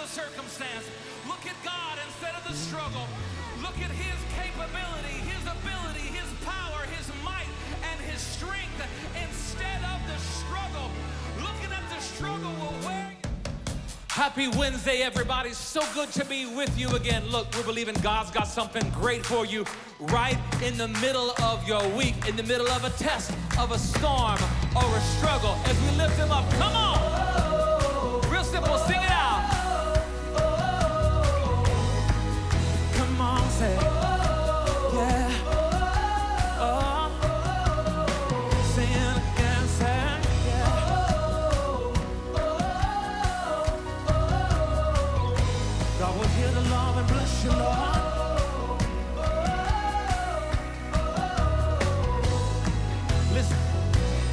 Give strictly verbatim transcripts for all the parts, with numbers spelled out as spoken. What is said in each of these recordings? the circumstance. Look at God instead of the struggle. Look at his capability, his ability, his power, his might, and his strength instead of the struggle. Looking at the struggle will wear you. Happy Wednesday, everybody. So good to be with you again. Look, we're believing God's got something great for you right in the middle of your week, in the middle of a test, of a storm, or a struggle. As we lift him up, come on. Real simple, sing it out. Come on, say, yeah. Bless you, Lord. Listen,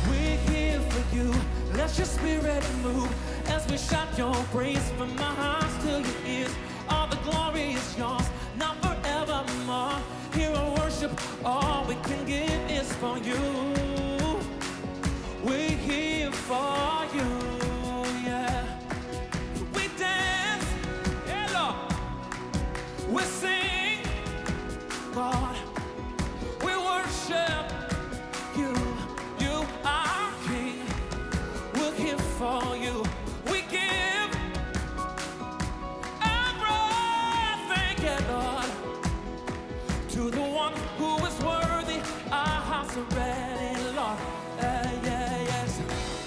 we're here for you. Let your spirit move as we shout your praise from my heart to your ears. All the glory is yours, now forevermore. Here in worship, all we can give is for you. We're here for you. We sing, God, we worship you, you are King, we're here for you, we give everything, yeah, Lord, to the one who is worthy, our hearts are ready, Lord, uh, yeah, yes,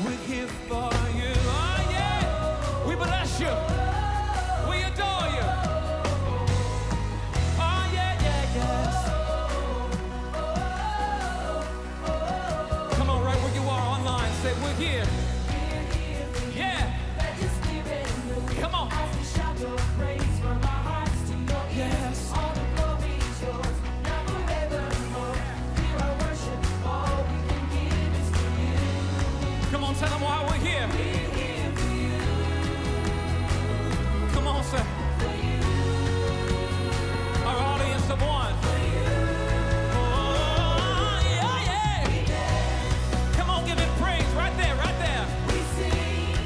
we're here for you, oh yeah, we bless you. Here. Yeah. Come on. As we shout your praise from our hearts to your ears. Yes. All the glory is yours. Now forevermore. Hear our worship. All we can give is to you. Come on, tell them why we're here. We're here for you. Come on, sir. For you. Our audience of one. For you. Right there, right there. We sing.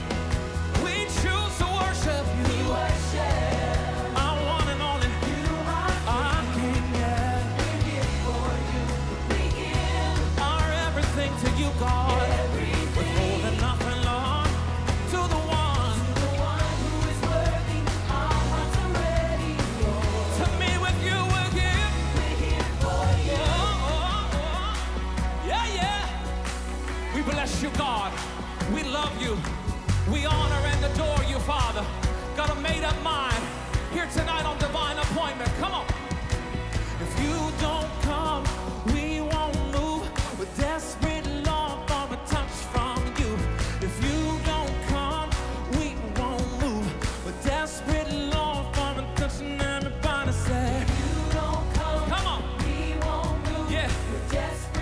We choose to worship you. We worship. I want and only you are our King. Yeah. We're here for you. We give our everything to you, God. Everything. We're holding nothing long to the one. To the one who is worthy. Our hearts are ready, Lord. To me with you we'll give. We're here for you. Oh, oh, oh. Yeah, yeah. We bless you, God. We love you. We honor and adore you, Father. Got a made-up mind here tonight on divine appointment. Come on. If you don't come, we won't move. We're desperate, Lord, for a touch from you. If you don't come, we won't move. We're desperate, Lord, for a touch from everybody say. If you don't come, come on. We won't move. Yeah. We're desperate. We're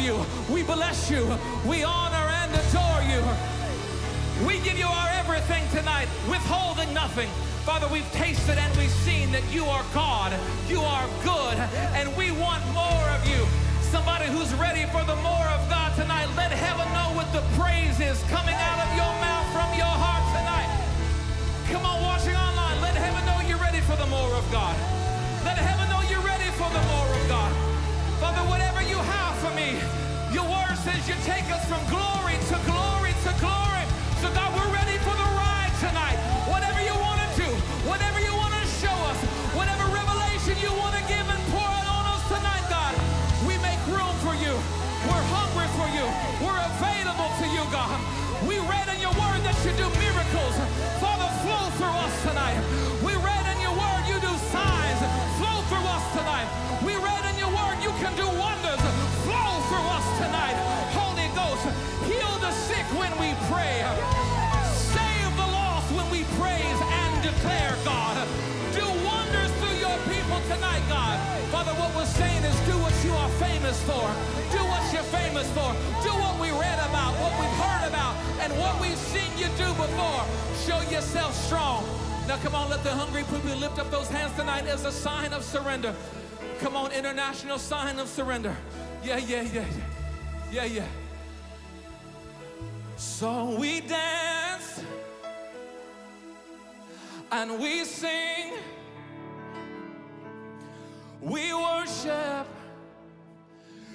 love you. We bless you. We honor and adore you. We give you our everything tonight, withholding nothing. Father, we've tasted and we've seen that you are God, you are good, and we want more of you. Somebody who's ready for the more of God tonight, let heaven know what the praise is coming out of your mouth, from your heart tonight. Come on, watching online, let heaven know you're ready for the more of God. Let heaven know you're ready for the more of God. Father, whatever you have for me, your word says you take us from glory to glory to glory. So God, we're ready for the ride tonight. Whatever you want to do, whatever you want to show us, whatever revelation you want to give and pour out on us tonight, God, we make room for you. We're hungry for you. We're available to you, God. We read in your word that you do miracles. Father, flow through us tonight. We read in your word you do signs. Flow through us tonight. We read in your word you can do wonders. Flow through us tonight. Holy Ghost, heal the sick when we pray. Save the lost when we praise and declare, God. Do wonders through your people tonight, God. Father, what we're saying is do what you are famous for. Do what you're famous for. Do what we read about, what we've heard about, and what we've seen you do before. Show yourself strong. Now come on, let the hungry people lift up those hands tonight as a sign of surrender. Come on, international sign of surrender. Yeah, yeah, yeah, yeah, yeah, yeah. So we dance and we sing, we worship,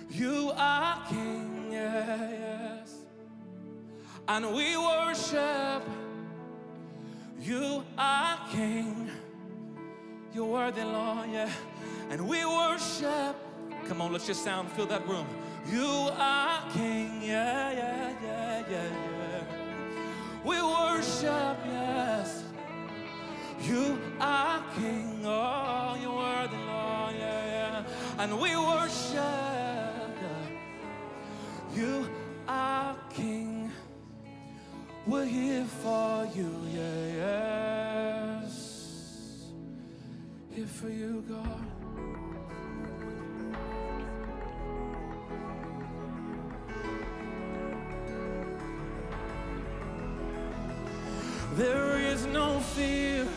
you are King, yes. And we worship, you are King, you're worthy, Lord, yeah. And we worship, come on, let's just sound, fill that room. You are King, yeah, yeah, yeah, yeah, yeah. We worship, yes. You are King, oh, you are the Lord, yeah, yeah. And we worship, yeah. You are King. We're here for you, yeah, yes. Here for you, God. There is no fear,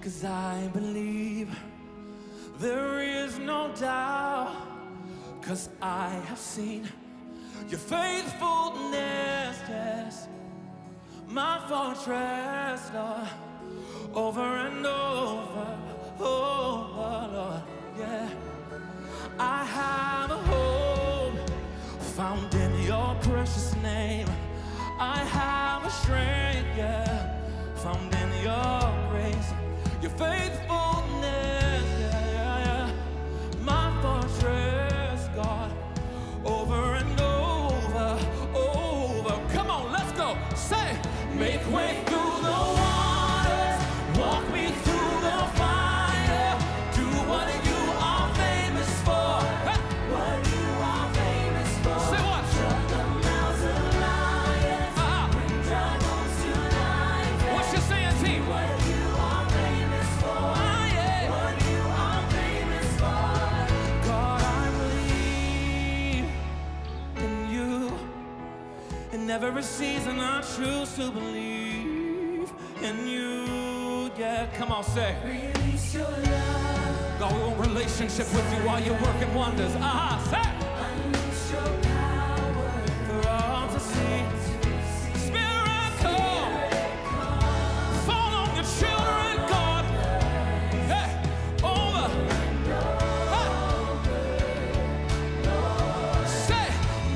'cause I believe. There is no doubt, 'cause I have seen your faithfulness, yes. My fortress, Lord, over and over, over, Lord, yeah. I have a hope found in your precious name. I have a strength, yeah, found in your grace, your faithfulness, yeah, yeah, yeah. My fortress, God, over and over, over. Come on, let's go. Say, make way through the waters, walk me through the fire, do what you are famous for, hey. What you are famous for. Say what? In every season I choose to believe in you, yeah, come on, say. Release your love. God, we want relationship with you while you're working wonders. Ah, uh-huh, say. Unleash your power for all to see. Spirit, come. Fall on your children, God. Hey, over. Hey. Say,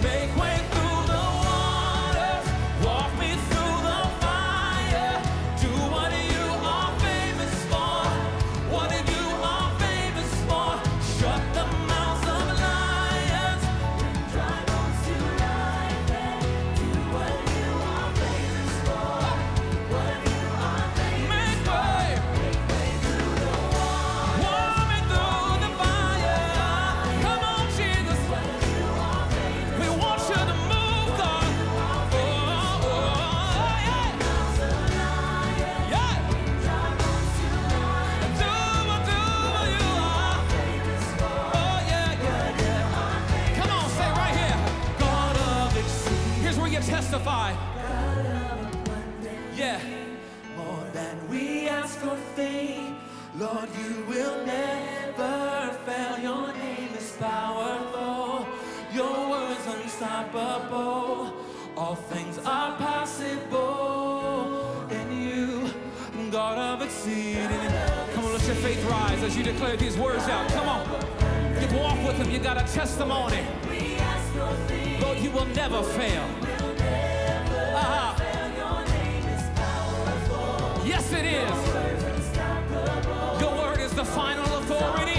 make way. Lord, you will never fail. Your name is powerful. Your word's unstoppable. All things are possible in you, God of exceeding. Come on, let your faith rise as you declare these words out. Come on. Get walk with them. You got a testimony. Lord, you will never fail. Uh-huh. Yes, it is. Your word is the final authority.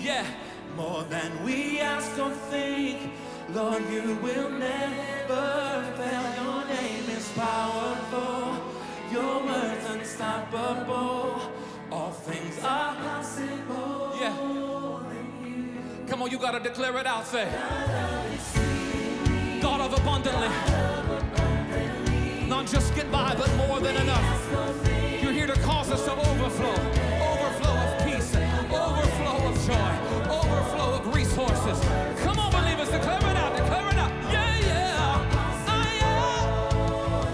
Yeah, more than we ask or think, Lord, you will never fail. Your name is powerful, your word's unstoppable. All things are possible. Yeah, come on, you gotta declare it out there. God of abundantly, not just get by, but more than enough. You're here to cause us to overflow. Overflow of joy, overflow of resources. Come on, believers, declare it out, declare it out. Yeah, yeah, I am.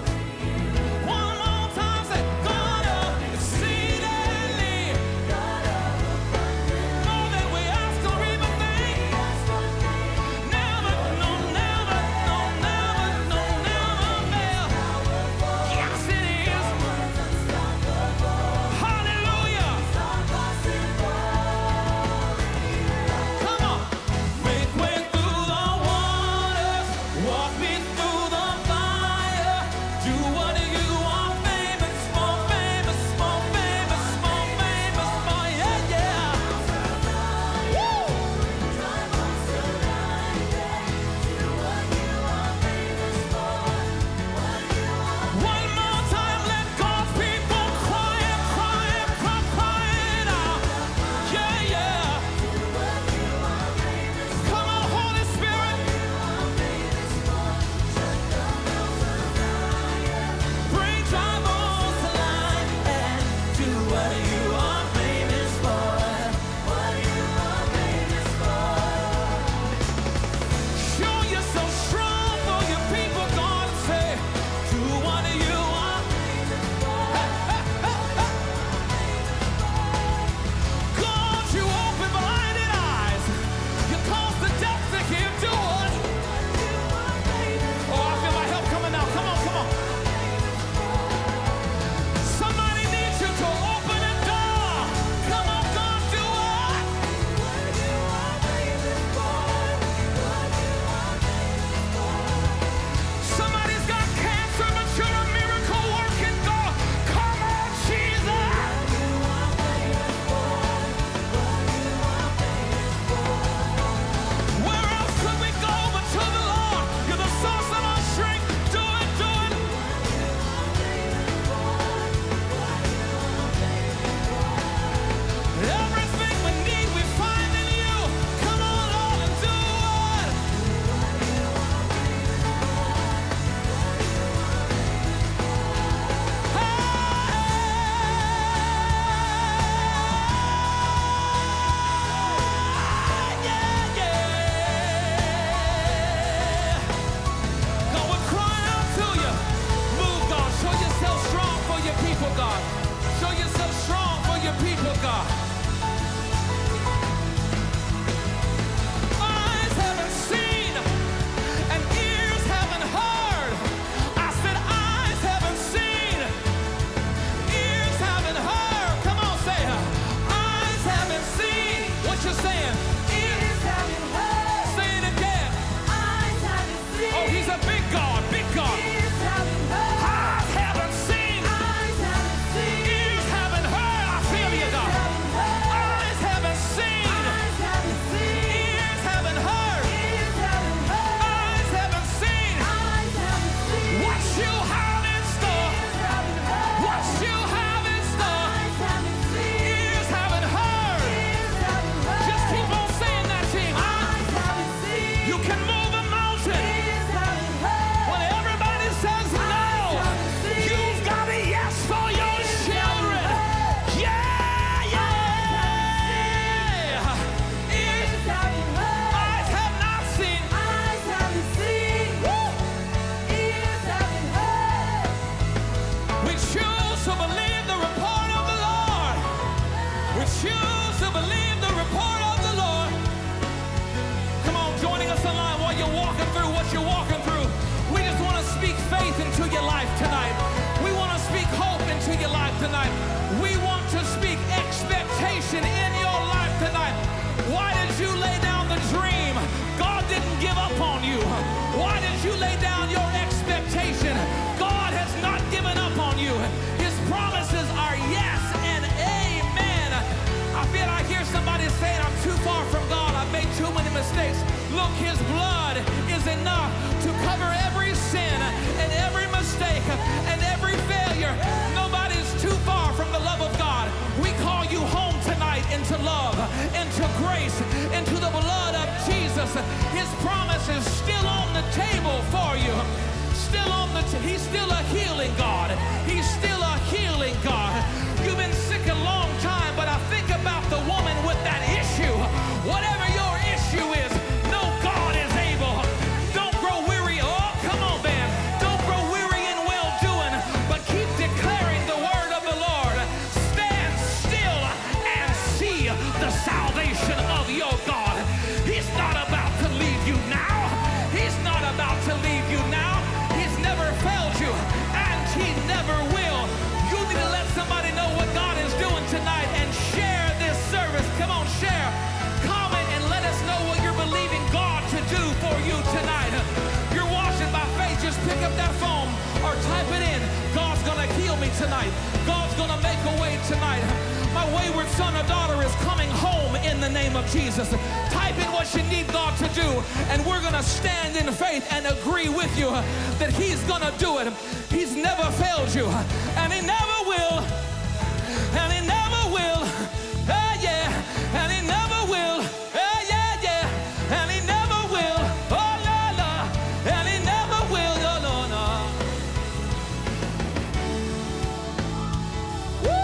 One more time, say, God of exceedingly, more than we ask or even think. Never, no, never, no, never, no, never, never. Yes, it is. Hallelujah. you're walking through. We just want to speak faith into your life tonight. We want to speak hope into your life tonight. We want to speak expectation in your life tonight. Why did you lay down the dream? God didn't give up on you. Why did you lay down your expectation? God has not given up on you. His promises are yes and amen. I feel like here's somebody saying, I'm too far from God. I've made too many mistakes. Look, his blood is enough to cover every sin and every mistake and every failure. Nobody's too far from the love of God. We call you home tonight into love, into grace, into the blood of Jesus. His promise is still on the table for you. Still on the t- He's still a healing God. He's still a healing God. You've been sick a long time, but I think about the woman with that issue. Whatever your issue is, know God is able. Don't grow weary. Oh, come on, man. Don't grow weary in well-doing, but keep declaring the word of the Lord. Stand still and see the salvation of your God. He's not about to leave you now. He's not about to leave you now. Failed you, and he never will. You need to let somebody know what God is doing tonight and share this service. Come on, share. Comment and let us know what you're believing God to do for you tonight. You're watching by faith. Just pick up that phone or type it in. God's going to heal me tonight. God's going to make a way tonight. My wayward son or daughter is coming home in the name of Jesus. Type in what you need God to do, and we're going to stand in faith and agree with you that he's going to do it. He's never failed you, and he never will, and he never will, oh yeah, and he never will, oh yeah, yeah, and he never will, oh la la, and he never will, no, no, no. Woo!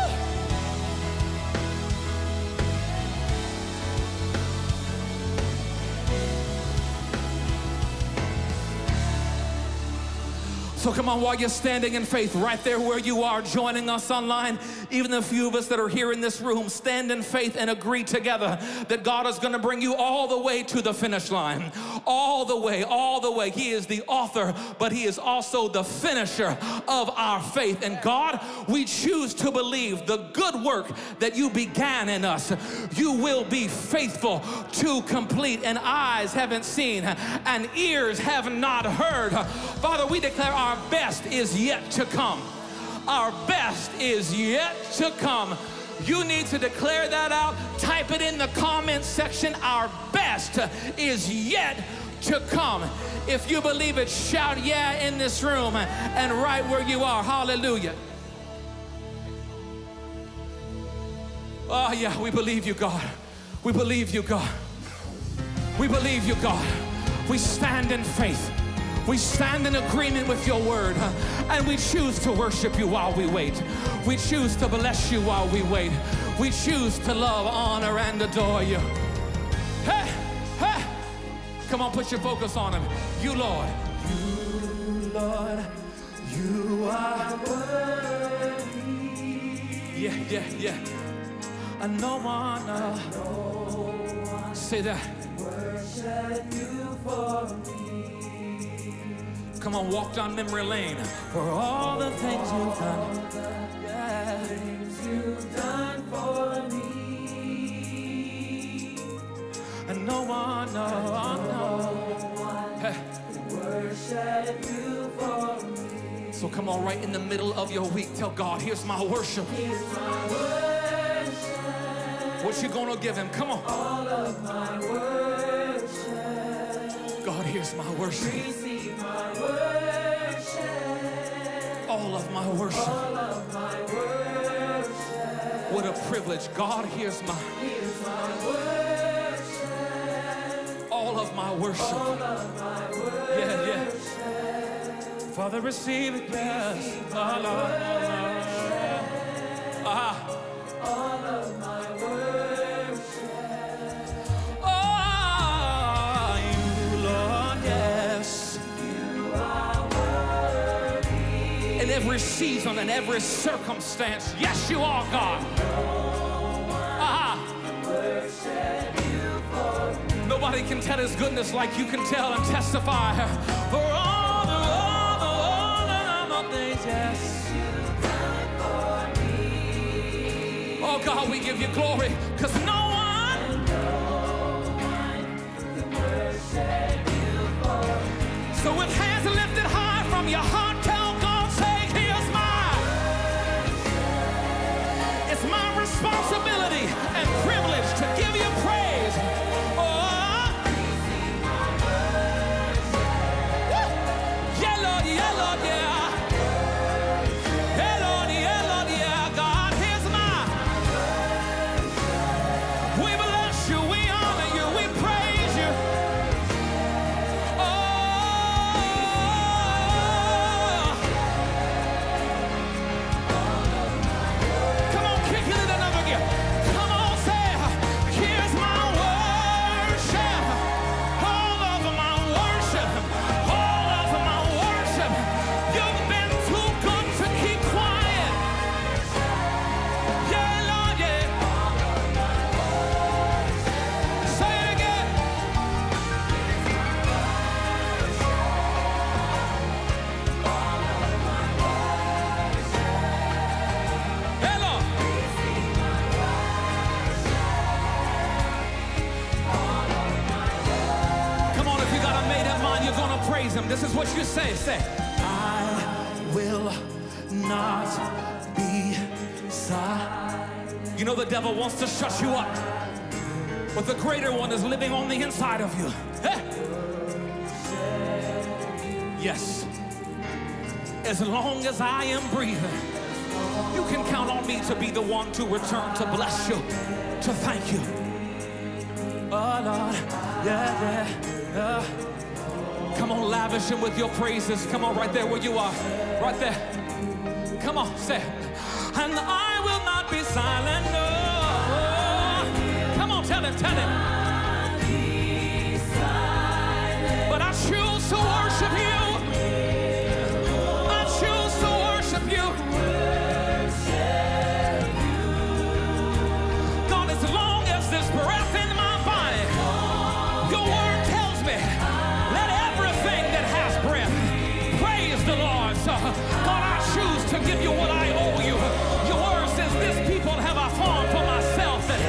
So come on, while you're standing in faith, right there where you are, joining us online, even the few of us that are here in this room, stand in faith and agree together that God is going to bring you all the way to the finish line. All the way, all the way. He is the author, but he is also the finisher of our faith. And God, we choose to believe the good work that you began in us, you will be faithful to complete. And eyes haven't seen and ears have not heard. Father, we declare our Our best is yet to come. Our best is yet to come. You need to declare that out. Type it in the comment section. Our best is yet to come. If you believe it, shout yeah in this room and right where you are. Hallelujah. Oh yeah, we believe you, God. We believe you, God. We believe you, God. We stand in faith. We stand in agreement with your word, and we choose to worship you while we wait. We choose to bless you while we wait. We choose to love, honor, and adore you. Hey, hey. Come on, put your focus on him. You, Lord. You, Lord, you are worthy. Yeah, yeah, yeah. And no one else. Say that. Worship you for me. Come on, walk down memory lane for all the things you've done. Yeah. Things you've done for me. And no one, no one, no one can worship you for me. So come on, right in the middle of your week, tell God, here's my worship. Here's my worship. What you gonna give him? Come on. All of my worship. God, here's my worship. My worship. All of my worship. All of my worship. What a privilege. God, hears my, here's my worship. All of my worship. All of my worship. Yeah, yeah. Father, receive it. Yes. My worship. Ah. All of my worship. Oh, you, Lord, yes. In every season and every circumstance, yes, you are God. No one uh-huh. worship you for me. Nobody Nobody can tell His goodness like you can tell and testify. For all the, all the, all the, all the things, yes, You've done for me. Oh God, we give You glory, because no one, and no one can worship You for me. So with hands lifted high from your heart, tell God, say, here's mine. It's my responsibility and privilege to give You praise. This is what you say, say, I will not be silent. You know the devil wants to shut you up, but the greater one is living on the inside of you. Hey. Yes, as long as I am breathing, you can count on me to be the one to return, to bless you, to thank you. Oh Lord, yeah, yeah, yeah. Come on, lavish Him with your praises. Come on, right there where you are. Right there. Come on, say, and I will not be silent, no. Come on, tell Him, tell Him. But I choose to worship You. I choose to worship You. God, as long as there's breath in my body, Your word tells me, God, I choose to give You what I owe You. Your word says, this people have I formed for myself, and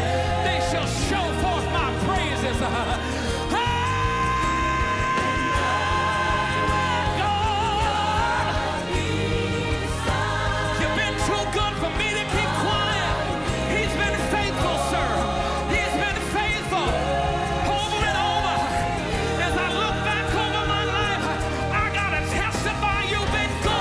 they shall show forth my praises. Hey, God, You've been too good for me to keep quiet. He's been faithful, sir. He's been faithful over and over. As I look back over my life, I gotta testify You've been good.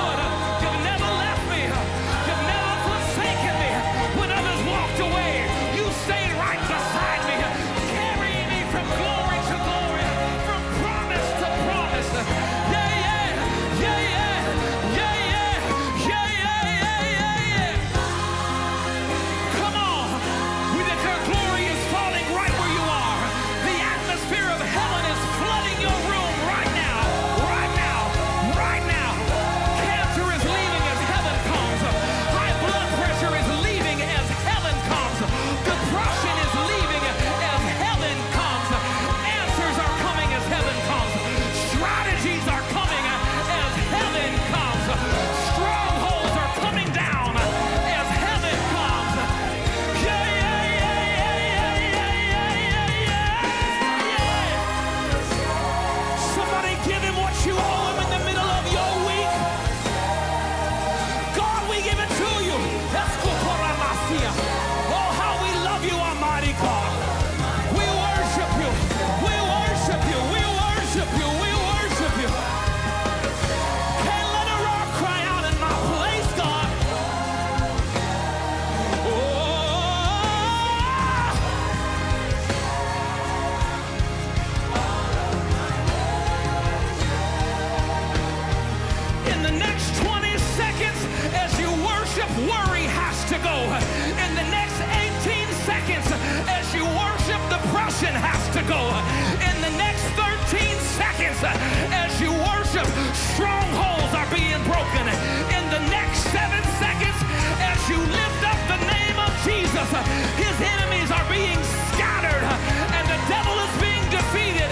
His enemies are being scattered, and the devil is being defeated.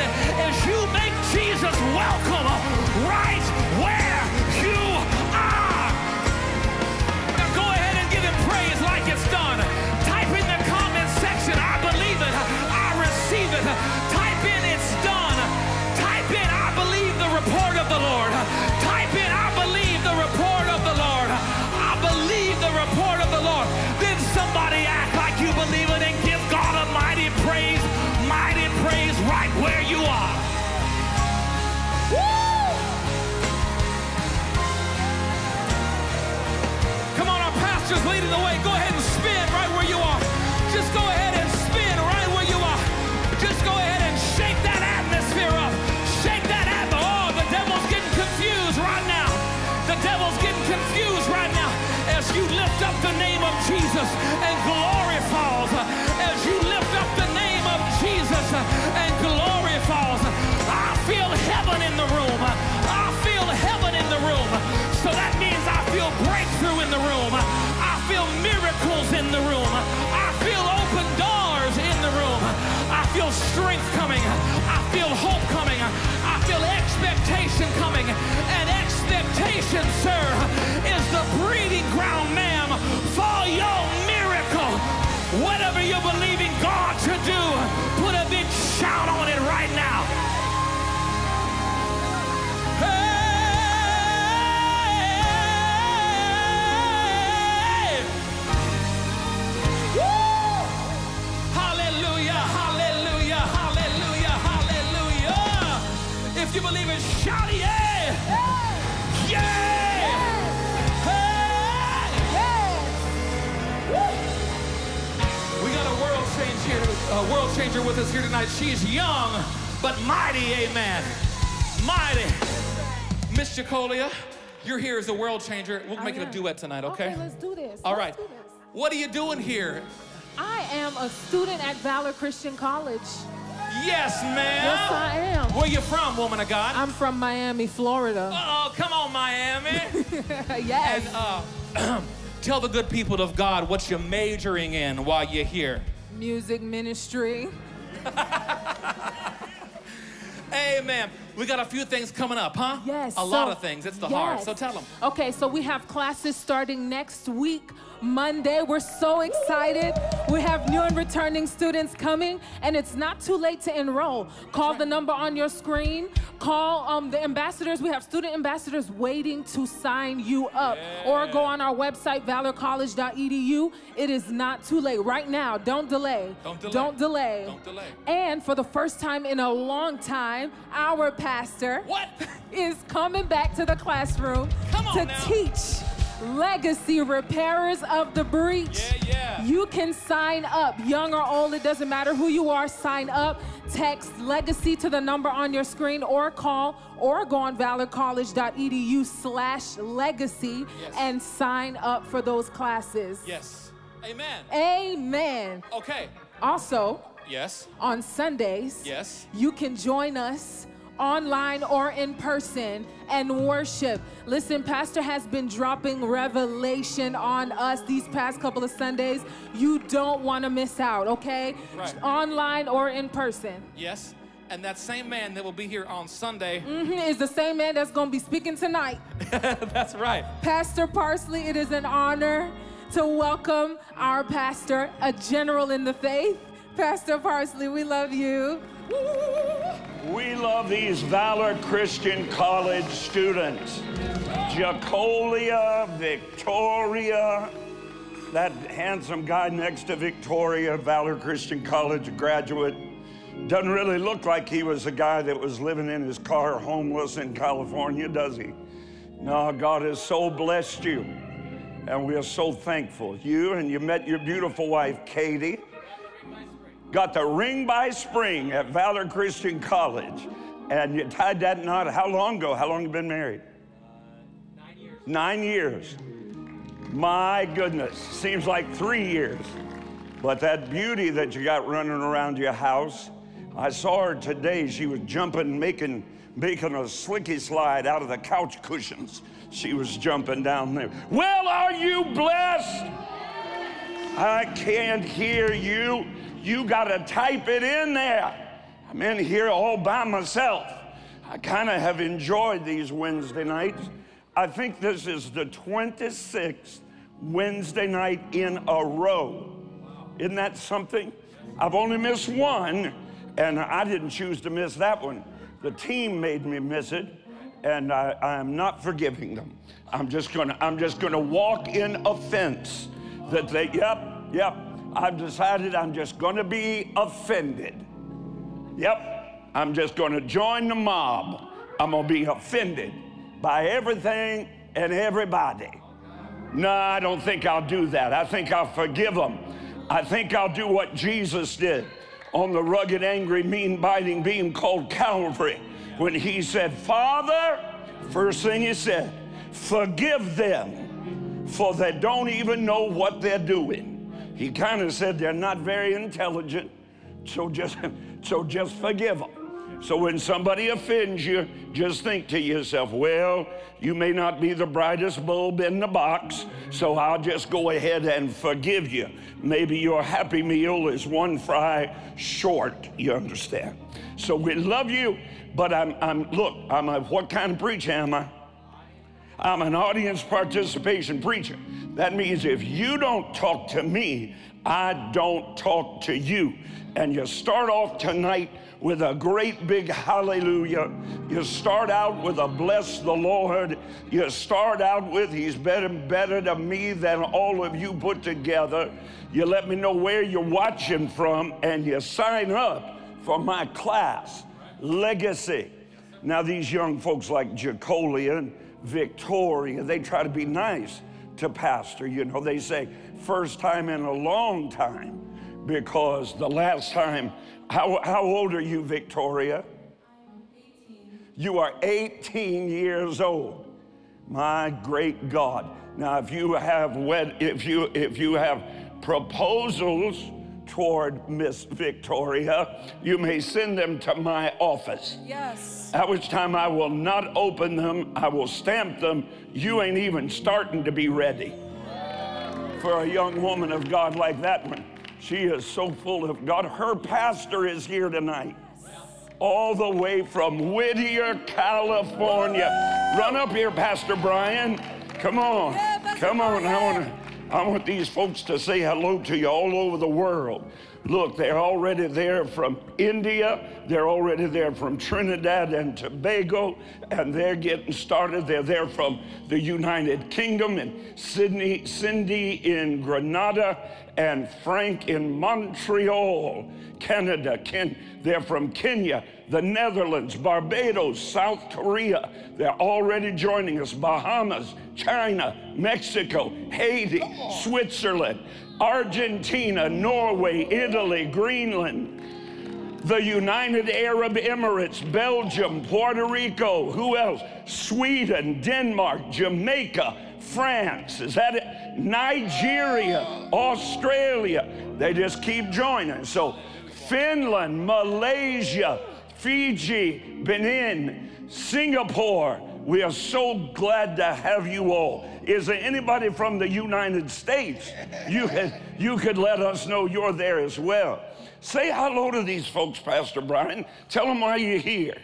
welcome right where you are. Now go ahead and give him praise like it's done. Type in the comment section, I believe it, I receive it. Type in, it's done. Type in, I believe the report of the Lord. Type in, I believe the report of the Lord. I believe the report of the Lord. Then somebody act like you believe it and give God a mighty praise, mighty praise right where you are. Woo! Come on, our pastor's leading the way. Go ahead and spin right where you are. Just go ahead and spin right where you are. Just go ahead and shake that atmosphere up. Shake that atmosphere. Oh, the devil's getting confused right now. The devil's getting confused right now. As you lift up the name of Jesus and glory falls. As you lift up the name of Jesus and glory falls. I feel heaven in the room. I feel heaven in the room. So that means I feel breakthrough in the room. I feel miracles in the room. I feel open doors in the room. I feel strength coming. I feel hope coming. I feel expectation coming. And expectation, sir, is the breeding ground, ma'am, for your miracle. Whatever you're believing God to do, put a big shout on it right now. Hey! Woo! Hallelujah, hallelujah, hallelujah, hallelujah. If you believe it, shout it, yeah! Yeah! Hey! Hey! Woo! We got a world changer, a world changer with us here tonight. She's young, but mighty, amen. Mighty. Miss Jacolia, you're here as a world changer. We'll make it a duet tonight, okay? Okay, let's do this. All right. Let's do this. What are you doing here? I am a student at Valor Christian College. Yes, ma'am. Yes, I am. Where you from, woman of God? I'm from Miami, Florida. Uh-oh, come on, Miami. Yes. And uh, tell the good people of God what you're majoring in while you're here. Music ministry. Amen. We got a few things coming up, huh? Yes. A lot of things. It's the heart. So tell them. Okay, so we have classes starting next week, Monday. We're so excited. We have new and returning students coming, and it's not too late to enroll. Call the number on your screen. Call um, the ambassadors. We have student ambassadors waiting to sign you up. Yeah. Or go on our website, valor college dot e d u. It is not too late. Right now, don't delay. Don't delay. Don't delay. Don't delay. And for the first time in a long time, our pastor what? is coming back to the classroom to now. teach legacy repairers of the breach. Yeah, yeah. You can sign up, young or old, it doesn't matter who you are, sign up, text legacy to the number on your screen or call or go on valor college dot e d u slash legacy yes. and sign up for those classes. Yes, amen. Amen. Okay. Also, yes. on Sundays, yes. you can join us online or in person and worship. Listen, Pastor has been dropping revelation on us these past couple of Sundays. You don't want to miss out, okay? Right. Online or in person. Yes, and that same man that will be here on Sunday mm-hmm, is the same man that's going to be speaking tonight. That's right. Pastor Parsley, it is an honor to welcome our pastor, a general in the faith. Pastor Parsley, we love you. We love these Valor Christian College students. Jacolia, Victoria, that handsome guy next to Victoria, Valor Christian College graduate, doesn't really look like he was a guy that was living in his car homeless in California, does he? No, God has so blessed you, and we are so thankful. You and you met your beautiful wife, Katie. Got the ring by spring at Valor Christian College. And you tied that knot how long ago? How long have you been married? Uh, nine years. Nine years. My goodness. Seems like three years. But that beauty that you got running around your house, I saw her today. She was jumping, making, making a slicky slide out of the couch cushions. She was jumping down there. Well, are you blessed? I can't hear you. You gotta type it in there. I'm in here all by myself. I kind of have enjoyed these Wednesday nights. I think this is the twenty-sixth Wednesday night in a row. Isn't that something? I've only missed one, and I didn't choose to miss that one. The team made me miss it, and I, I'm not forgiving them. I'm just gonna, I'm just gonna walk in offense that they, yep, yep, I've decided I'm just gonna be offended. Yep, I'm just gonna join the mob. I'm gonna be offended by everything and everybody. No, I don't think I'll do that. I think I'll forgive them. I think I'll do what Jesus did on the rugged, angry, mean-biting beam called Calvary, when he said, Father, first thing he said, forgive them, for they don't even know what they're doing. He kind of said they're not very intelligent, so just, so just forgive them. So when somebody offends you, just think to yourself, well, you may not be the brightest bulb in the box, so I'll just go ahead and forgive you. Maybe your Happy Meal is one fry short, you understand? So we love you, but I'm, I'm look, I'm a, what kind of preacher am I? I'm an audience participation preacher. That means if you don't talk to me, I don't talk to you. And you start off tonight with a great big hallelujah. You start out with a bless the Lord. You start out with he's better, better to me than all of you put together. You let me know where you're watching from, and you sign up for my class, Legacy. Now these young folks like Jacolia and Victoria, they try to be nice to pastor. You know, they say, first time in a long time, because the last time, how, how old are you, Victoria? I'm eighteen. You are eighteen years old. My great God. Now, if you have wed, if you, if you have proposals toward Miss Victoria, you may send them to my office. Yes. At which time I will not open them, I will stamp them. You ain't even starting to be ready for a young woman of God like that one. She is so full of God. Her pastor is here tonight, all the way from Whittier, California. Run up here, Pastor Brian. Come on. Yeah, Pastor Come on. Brian. I want to. I want these folks to say hello to you all over the world. Look, they're already there from India. They're already there from Trinidad and Tobago, and they're getting started. They're there from the United Kingdom, and Sydney, Cindy in Grenada, and Frank in Montreal, Canada. Ken, they're from Kenya, the Netherlands, Barbados, South Korea. They're already joining us. Bahamas, China, Mexico, Haiti, Switzerland, Argentina, Norway, Italy, Greenland, the United Arab Emirates, Belgium, Puerto Rico, who else? Sweden, Denmark, Jamaica, France, is that it? Nigeria, Australia. They just keep joining. So Finland, Malaysia, Fiji, Benin, Singapore. We are so glad to have you all. Is there anybody from the United States? You could, you could let us know you're there as well. Say hello to these folks, Pastor Brian. Tell them why you're here.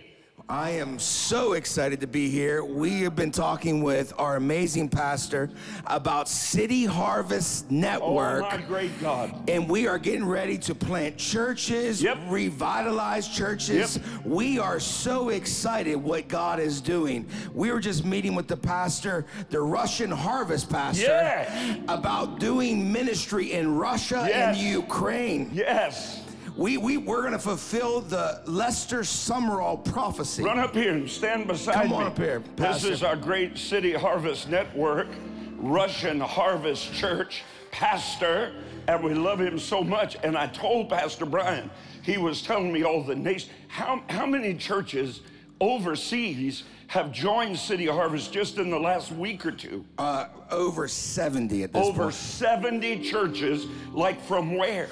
I am so excited to be here. We have been talking with our amazing pastor about City Harvest Network. Oh, my great God. And we are getting ready to plant churches, yep. revitalize churches. Yep. We are so excited what God is doing. We were just meeting with the pastor, the Russian Harvest pastor, yes. about doing ministry in Russia yes. and Ukraine. Yes. We, we, we're going to fulfill the Lester Sumrall prophecy. Run up here and stand beside me. Come on me. Up here, Pastor. This is our great City Harvest Network, Russian Harvest Church pastor, and we love him so much. And I told Pastor Brian, he was telling me all the nations. How, how many churches overseas have joined City Harvest just in the last week or two? Uh, over seventy at this over point. Over seventy churches, like from where?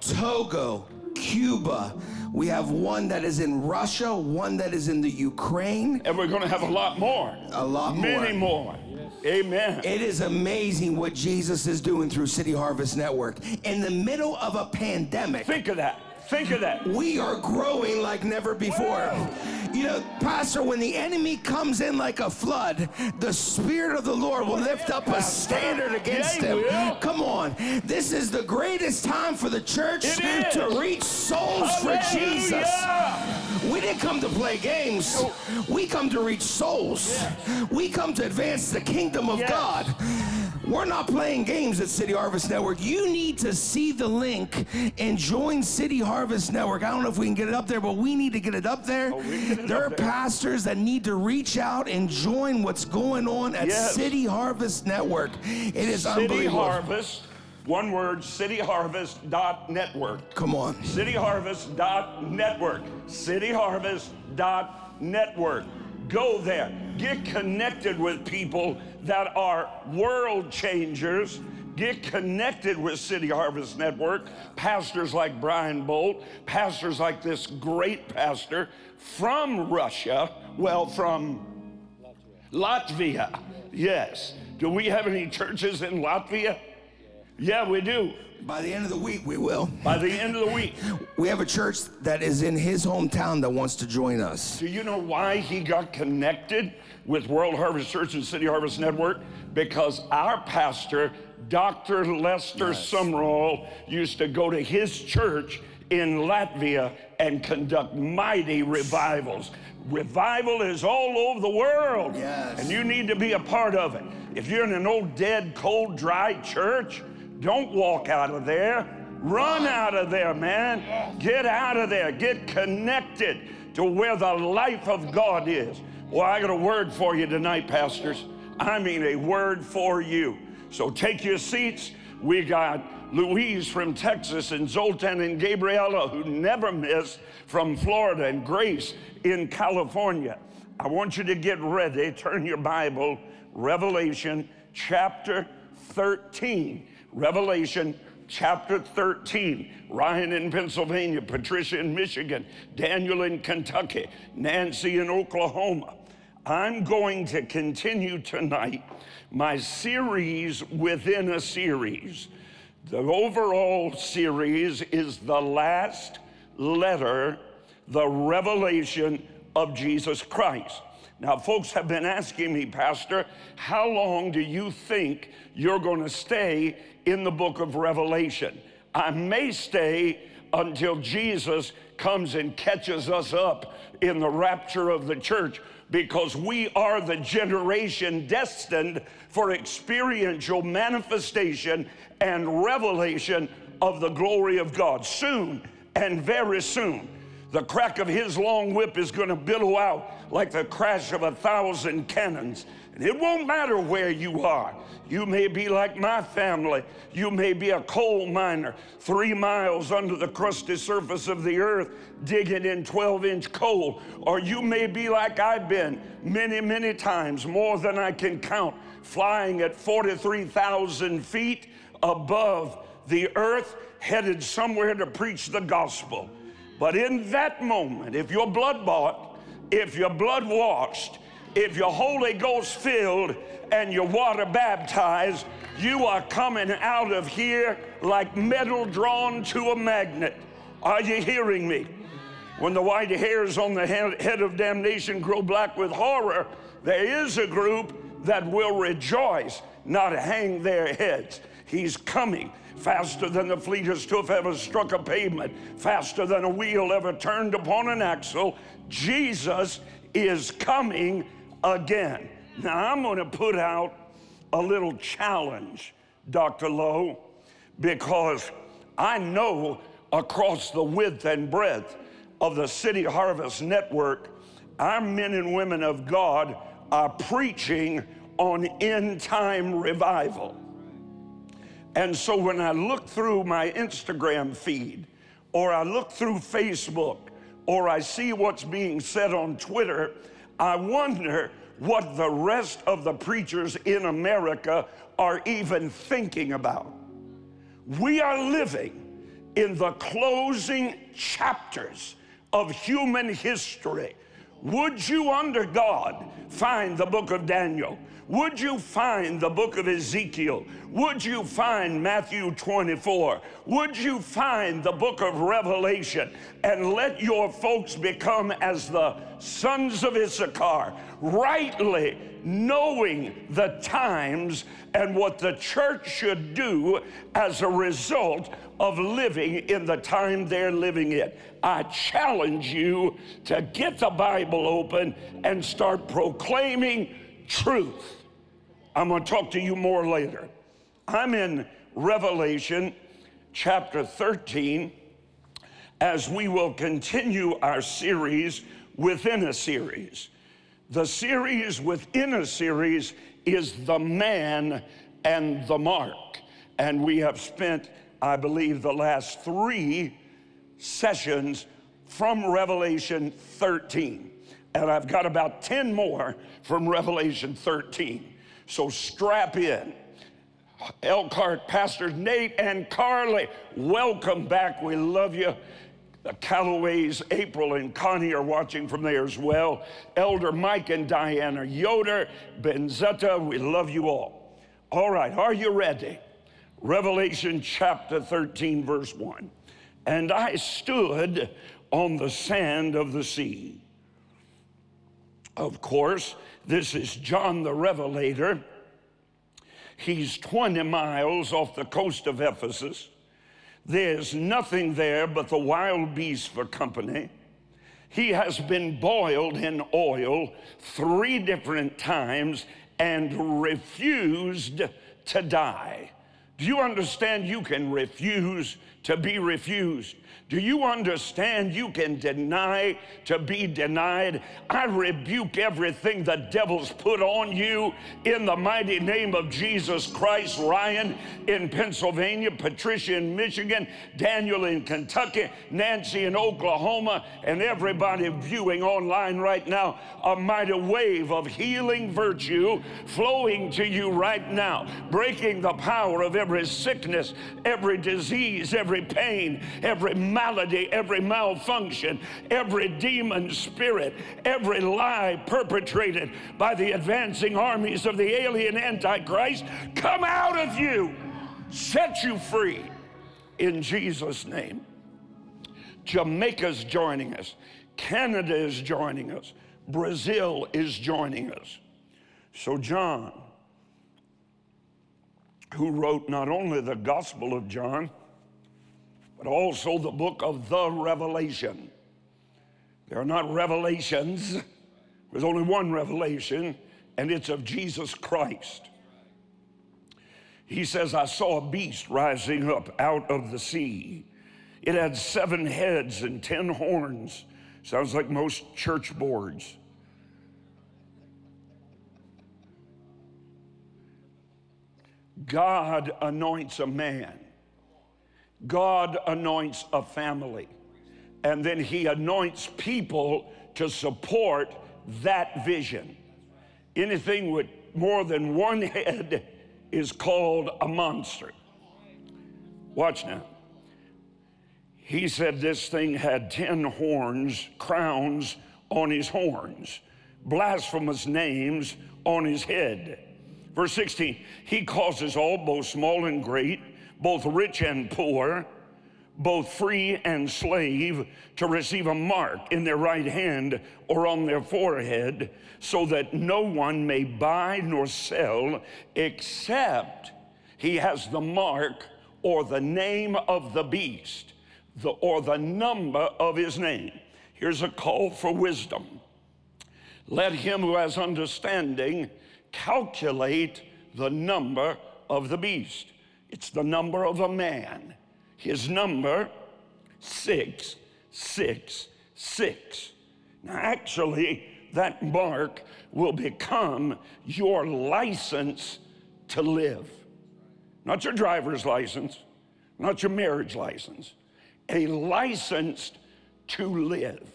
Togo, Cuba. We have one that is in Russia, one that is in the Ukraine. And we're going to have a lot more. A lot more. Many more. Yes. Amen. It is amazing what Jesus is doing through City Harvest Network. In the middle of a pandemic. Think of that. Think of that. We are growing like never before. Whoa. You know, Pastor, when the enemy comes in like a flood, the Spirit of the Lord will lift up a standard against him. Come on. This is the greatest time for the church to reach souls for Jesus. We didn't come to play games. We come to reach souls. We come to advance the kingdom of God. We're not playing games at City Harvest Network. You need to see the link and join City Harvest Network. I don't know if we can get it up there, but we need to get it up there. Oh, there are there. pastors that need to reach out and join what's going on at yes. City Harvest Network. It is City unbelievable. Harvest, one word, city harvest dot network. Come on. city harvest dot network. city harvest dot network. Go there. Get connected with people that are world changers. Get connected with City Harvest Network, pastors like Brian Bolt, pastors like this great pastor from Russia, well, from Latvia. Latvia. Yes. Do we have any churches in Latvia? Yeah, we do. By the end of the week, we will. By the end of the week. We have a church that is in his hometown that wants to join us. Do you know why he got connected with World Harvest Church and City Harvest Network? Because our pastor, Doctor Lester yes. Sumrall, used to go to his church in Latvia and conduct mighty revivals. Revival is all over the world, yes. and you need to be a part of it. If you're in an old, dead, cold, dry church, don't walk out of there. Run out of there, man. Get out of there. Get connected to where the life of God is. Well, I got a word for you tonight, pastors. I mean a word for you. So take your seats. We got Louise from Texas and Zoltan and Gabriella, who never miss, from Florida, and Grace in California. I want you to get ready. Turn your Bible. Revelation chapter thirteen. Revelation chapter thirteen. Ryan in Pennsylvania, Patricia in Michigan, Daniel in Kentucky, Nancy in Oklahoma. I'm going to continue tonight my series within a series. The overall series is The Last Letter, The Revelation of Jesus Christ. Now, folks have been asking me, Pastor, how long do you think you're going to stay in the book of Revelation? I may stay until Jesus comes and catches us up in the rapture of the church, because we are the generation destined for experiential manifestation and revelation of the glory of God. Soon, and very soon, the crack of his long whip is going to billow out like the crash of a thousand cannons. And it won't matter where you are. You may be like my family. You may be a coal miner, three miles under the crusty surface of the earth, digging in twelve inch coal. Or you may be like I've been many, many times, more than I can count, flying at forty-three thousand feet above the earth, headed somewhere to preach the gospel. But in that moment, if you're blood-bought, if you're blood-washed, if you're Holy Ghost-filled and you're water-baptized, you are coming out of here like metal drawn to a magnet. Are you hearing me? When the white hairs on the head of damnation grow black with horror, there is a group that will rejoice, not hang their heads. He's coming. Faster than the fleetest hoof ever struck a pavement, faster than a wheel ever turned upon an axle, Jesus is coming again. Now, I'm going to put out a little challenge, Doctor Lowe, because I know across the width and breadth of the City Harvest Network, our men and women of God are preaching on end-time revival. And so when I look through my Instagram feed, or I look through Facebook, or I see what's being said on Twitter, I wonder what the rest of the preachers in America are even thinking about. We are living in the closing chapters of human history. Would you, under God, find the book of Daniel? Would you find the book of Ezekiel? Would you find Matthew twenty-four? Would you find the book of Revelation? And let your folks become as the sons of Issachar, rightly knowing the times and what the church should do as a result of living in the time they're living in. I challenge you to get the Bible open and start proclaiming truth. I'm going to talk to you more later. I'm in Revelation chapter thirteen as we will continue our series within a series. The series within a series is The Man and the Mark. And we have spent, I believe, the last three sessions from Revelation thirteen. And I've got about ten more from Revelation thirteen. So strap in. Elkhart, Pastor Nate and Carly, welcome back. We love you. The Callaways, April and Connie are watching from there as well. Elder Mike and Diana Yoder, Benzetta, we love you all. All right, are you ready? Revelation chapter thirteen, verse one. And I stood on the sand of the sea. Of course, this is John the Revelator. He's twenty miles off the coast of Ephesus. There's nothing there but the wild beast for company. He has been boiled in oil three different times and refused to die. Do you understand you can refuse to be refused? Do you understand you can deny to be denied? I rebuke everything the devil's put on you in the mighty name of Jesus Christ. Ryan in Pennsylvania, Patricia in Michigan, Daniel in Kentucky, Nancy in Oklahoma, and everybody viewing online right now, a mighty wave of healing virtue flowing to you right now, breaking the power of every sickness, every disease, every pain, every malady, every malfunction, every demon spirit, every lie perpetrated by the advancing armies of the alien Antichrist, come out of you, set you free in Jesus' name. Jamaica's joining us. Canada is joining us. Brazil is joining us. So John, who wrote not only the Gospel of John, but also the book of the Revelation. There are not revelations. There's only one revelation, and it's of Jesus Christ. He says, I saw a beast rising up out of the sea. It had seven heads and ten horns. Sounds like most church boards. God anoints a man. God anoints a family, and then he anoints people to support that vision. Anything with more than one head is called a monster. Watch now. He said this thing had ten horns, crowns on his horns, blasphemous names on his head. Verse sixteen, he causes all, both small and great, both rich and poor, both free and slave, to receive a mark in their right hand or on their forehead, so that no one may buy nor sell except he has the mark or the name of the beast, the, or the number of his name. Here's a call for wisdom. Let him who has understanding calculate the number of the beast. It's the number of a man. His number, six, six, six. Now, actually, that mark will become your license to live. Not your driver's license, not your marriage license. A license to live.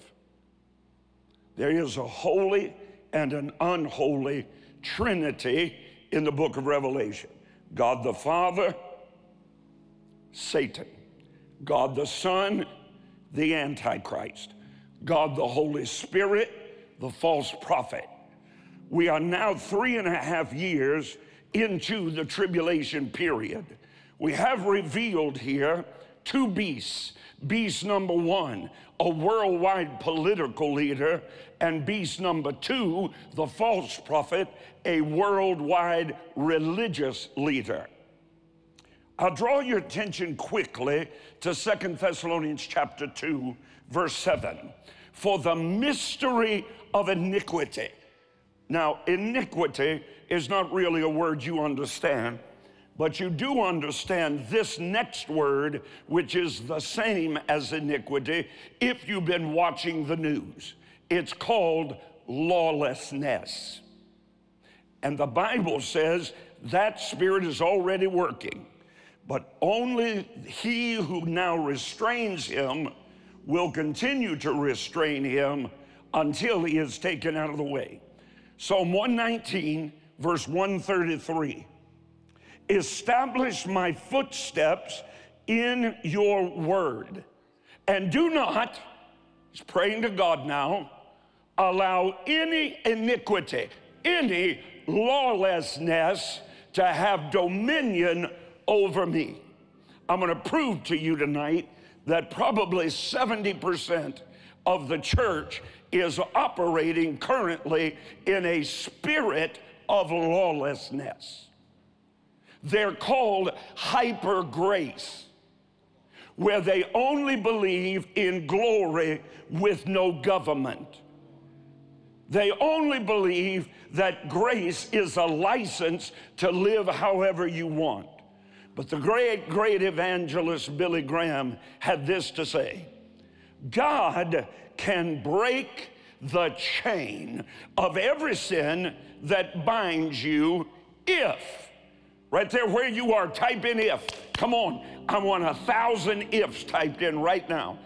There is a holy and an unholy Trinity in the book of Revelation. God the Father, Satan. God the Son, the Antichrist. God the Holy Spirit, the false prophet. We are now three and a half years into the tribulation period. We have revealed here two beasts. Beast number one, a worldwide political leader, and beast number two, the false prophet, a worldwide religious leader. I'll draw your attention quickly to Second Thessalonians chapter two, verse seven. For the mystery of iniquity. Now, iniquity is not really a word you understand, but you do understand this next word, which is the same as iniquity, if you've been watching the news. It's called lawlessness. And the Bible says that spirit is already working. But only he who now restrains him will continue to restrain him until he is taken out of the way. Psalm one nineteen, verse one thirty-three. Establish my footsteps in your word, and do not, he's praying to God now, allow any iniquity, any lawlessness to have dominion over me. I'm going to prove to you tonight that probably seventy percent of the church is operating currently in a spirit of lawlessness. They're called hyper grace, where they only believe in glory with no government. They only believe that grace is a license to live however you want. But the great, great evangelist Billy Graham had this to say, God can break the chain of every sin that binds you if, right there where you are, type in if. Come on, I want a thousand ifs typed in right now.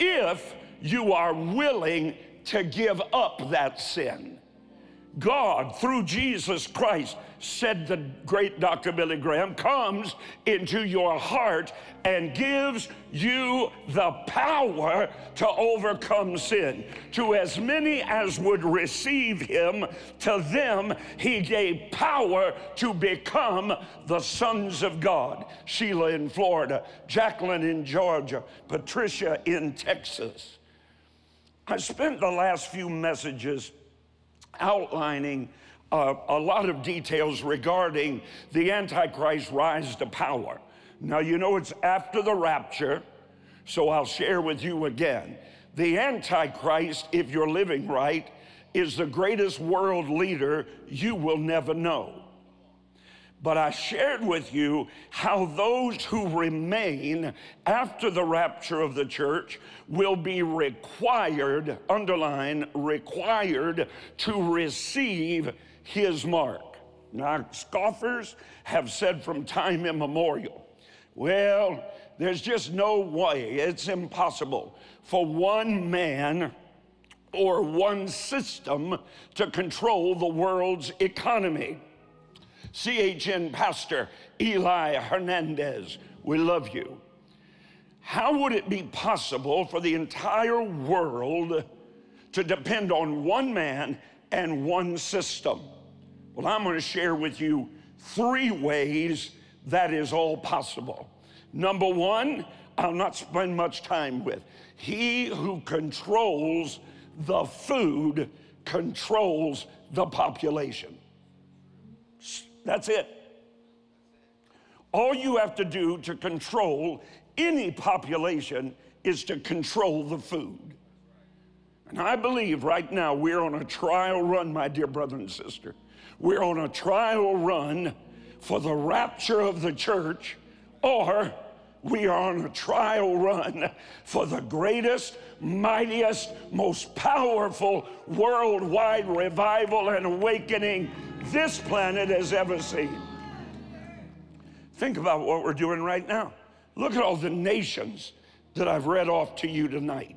If you are willing to give up that sin. God, through Jesus Christ, said the great Doctor Billy Graham, comes into your heart and gives you the power to overcome sin. To as many as would receive him, to them he gave power to become the sons of God. Sheila in Florida, Jacqueline in Georgia, Patricia in Texas. I spent the last few messages outlining Uh, a lot of details regarding the Antichrist rise to power. Now, you know it's after the rapture, so I'll share with you again. The Antichrist, if you're living right, is the greatest world leader you will never know. But I shared with you how those who remain after the rapture of the church will be required, underline, required to receive his mark. Now, scoffers have said from time immemorial, well, there's just no way, it's impossible for one man or one system to control the world's economy. C H N pastor Eli Hernandez, we love you. How would it be possible for the entire world to depend on one man and one system? Well, I'm going to share with you three ways that is all possible. Number one, I'll not spend much time with. He who controls the food controls the population. That's it. All you have to do to control any population is to control the food. And I believe right now we're on a trial run, my dear brother and sister. We're on a trial run for the rapture of the church, or we are on a trial run for the greatest, mightiest, most powerful worldwide revival and awakening this planet has ever seen. Think about what we're doing right now. Look at all the nations that I've read off to you tonight.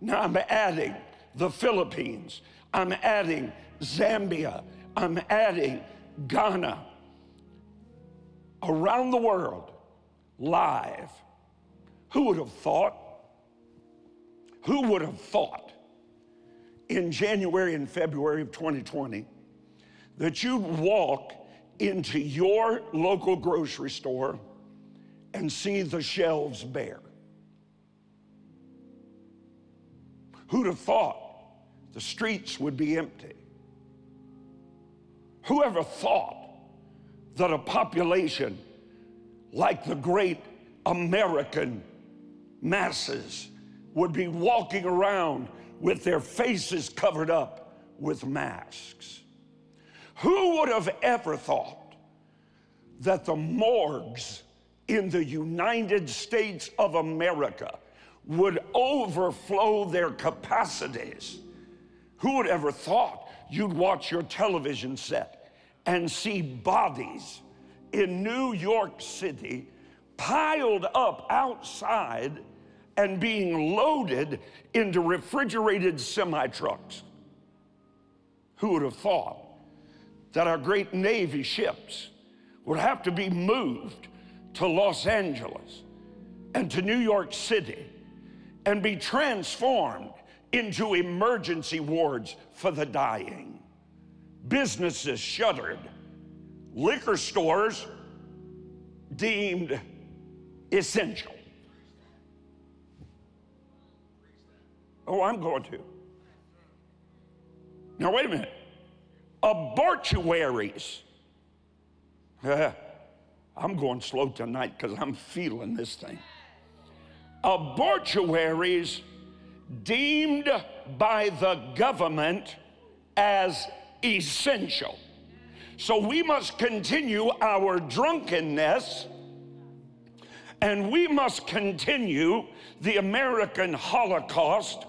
Now I'm adding the Philippines. I'm adding Zambia. I'm adding Ghana. Around the world, live. Who would have thought? Who would have thought? in January and February of twenty twenty, that you'd walk into your local grocery store and see the shelves bare. Who'd have thought the streets would be empty? Whoever thought that a population like the great American masses would be walking around with their faces covered up with masks? Who would have ever thought that the morgues in the United States of America would overflow their capacities? Who would ever thought you'd watch your television set and see bodies in New York City piled up outside and being loaded into refrigerated semi-trucks? Who would have thought that our great Navy ships would have to be moved to Los Angeles and to New York City and be transformed into emergency wards for the dying? Businesses shuttered, liquor stores deemed essential. Oh, I'm going to. Now, wait a minute. Abortuaries. Uh, I'm going slow tonight because I'm feeling this thing. Abortuaries deemed by the government as essential. So we must continue our drunkenness, and we must continue the American Holocaust,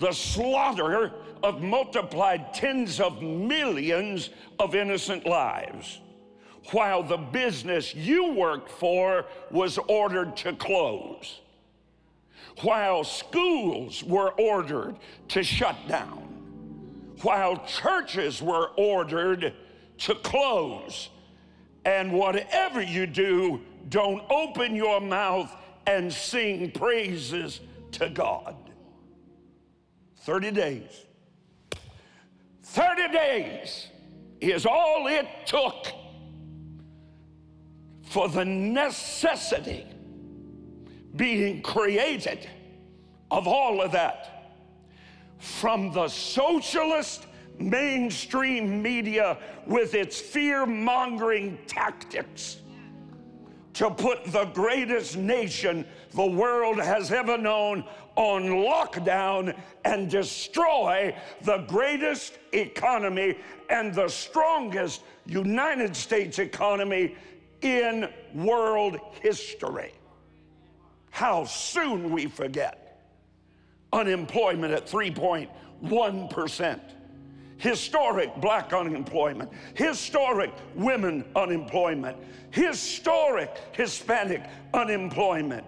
the slaughter of multiplied tens of millions of innocent lives, while the business you worked for was ordered to close, while schools were ordered to shut down, while churches were ordered to close. And whatever you do, don't open your mouth and sing praises to God. thirty days. thirty days is all it took for the necessity being created of all of that from the socialist mainstream media with its fear-mongering tactics to put the greatest nation the world has ever known on lockdown and destroy the greatest economy and the strongest United States economy in world history. How soon we forget. Unemployment at three point one percent. Historic black unemployment, historic women unemployment, historic Hispanic unemployment.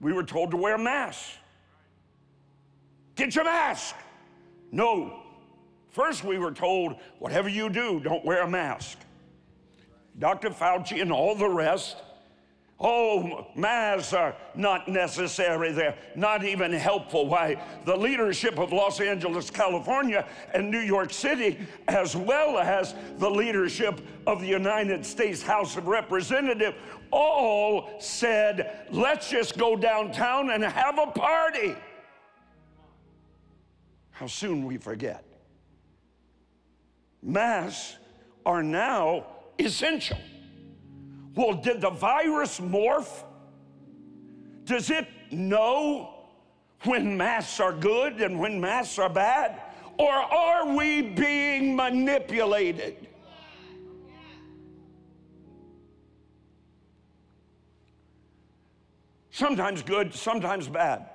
We were told to wear masks. Get your mask. No. First we were told, whatever you do, don't wear a mask. Doctor Fauci and all the rest, oh, masks are not necessary. They're not even helpful. Why, the leadership of Los Angeles, California, and New York City, as well as the leadership of the United States House of Representatives, all said, let's just go downtown and have a party. How soon we forget. Masks are now essential. Well, did the virus morph? Does it know when masks are good and when masks are bad? Or are we being manipulated? Yeah. Yeah. Sometimes good, sometimes bad.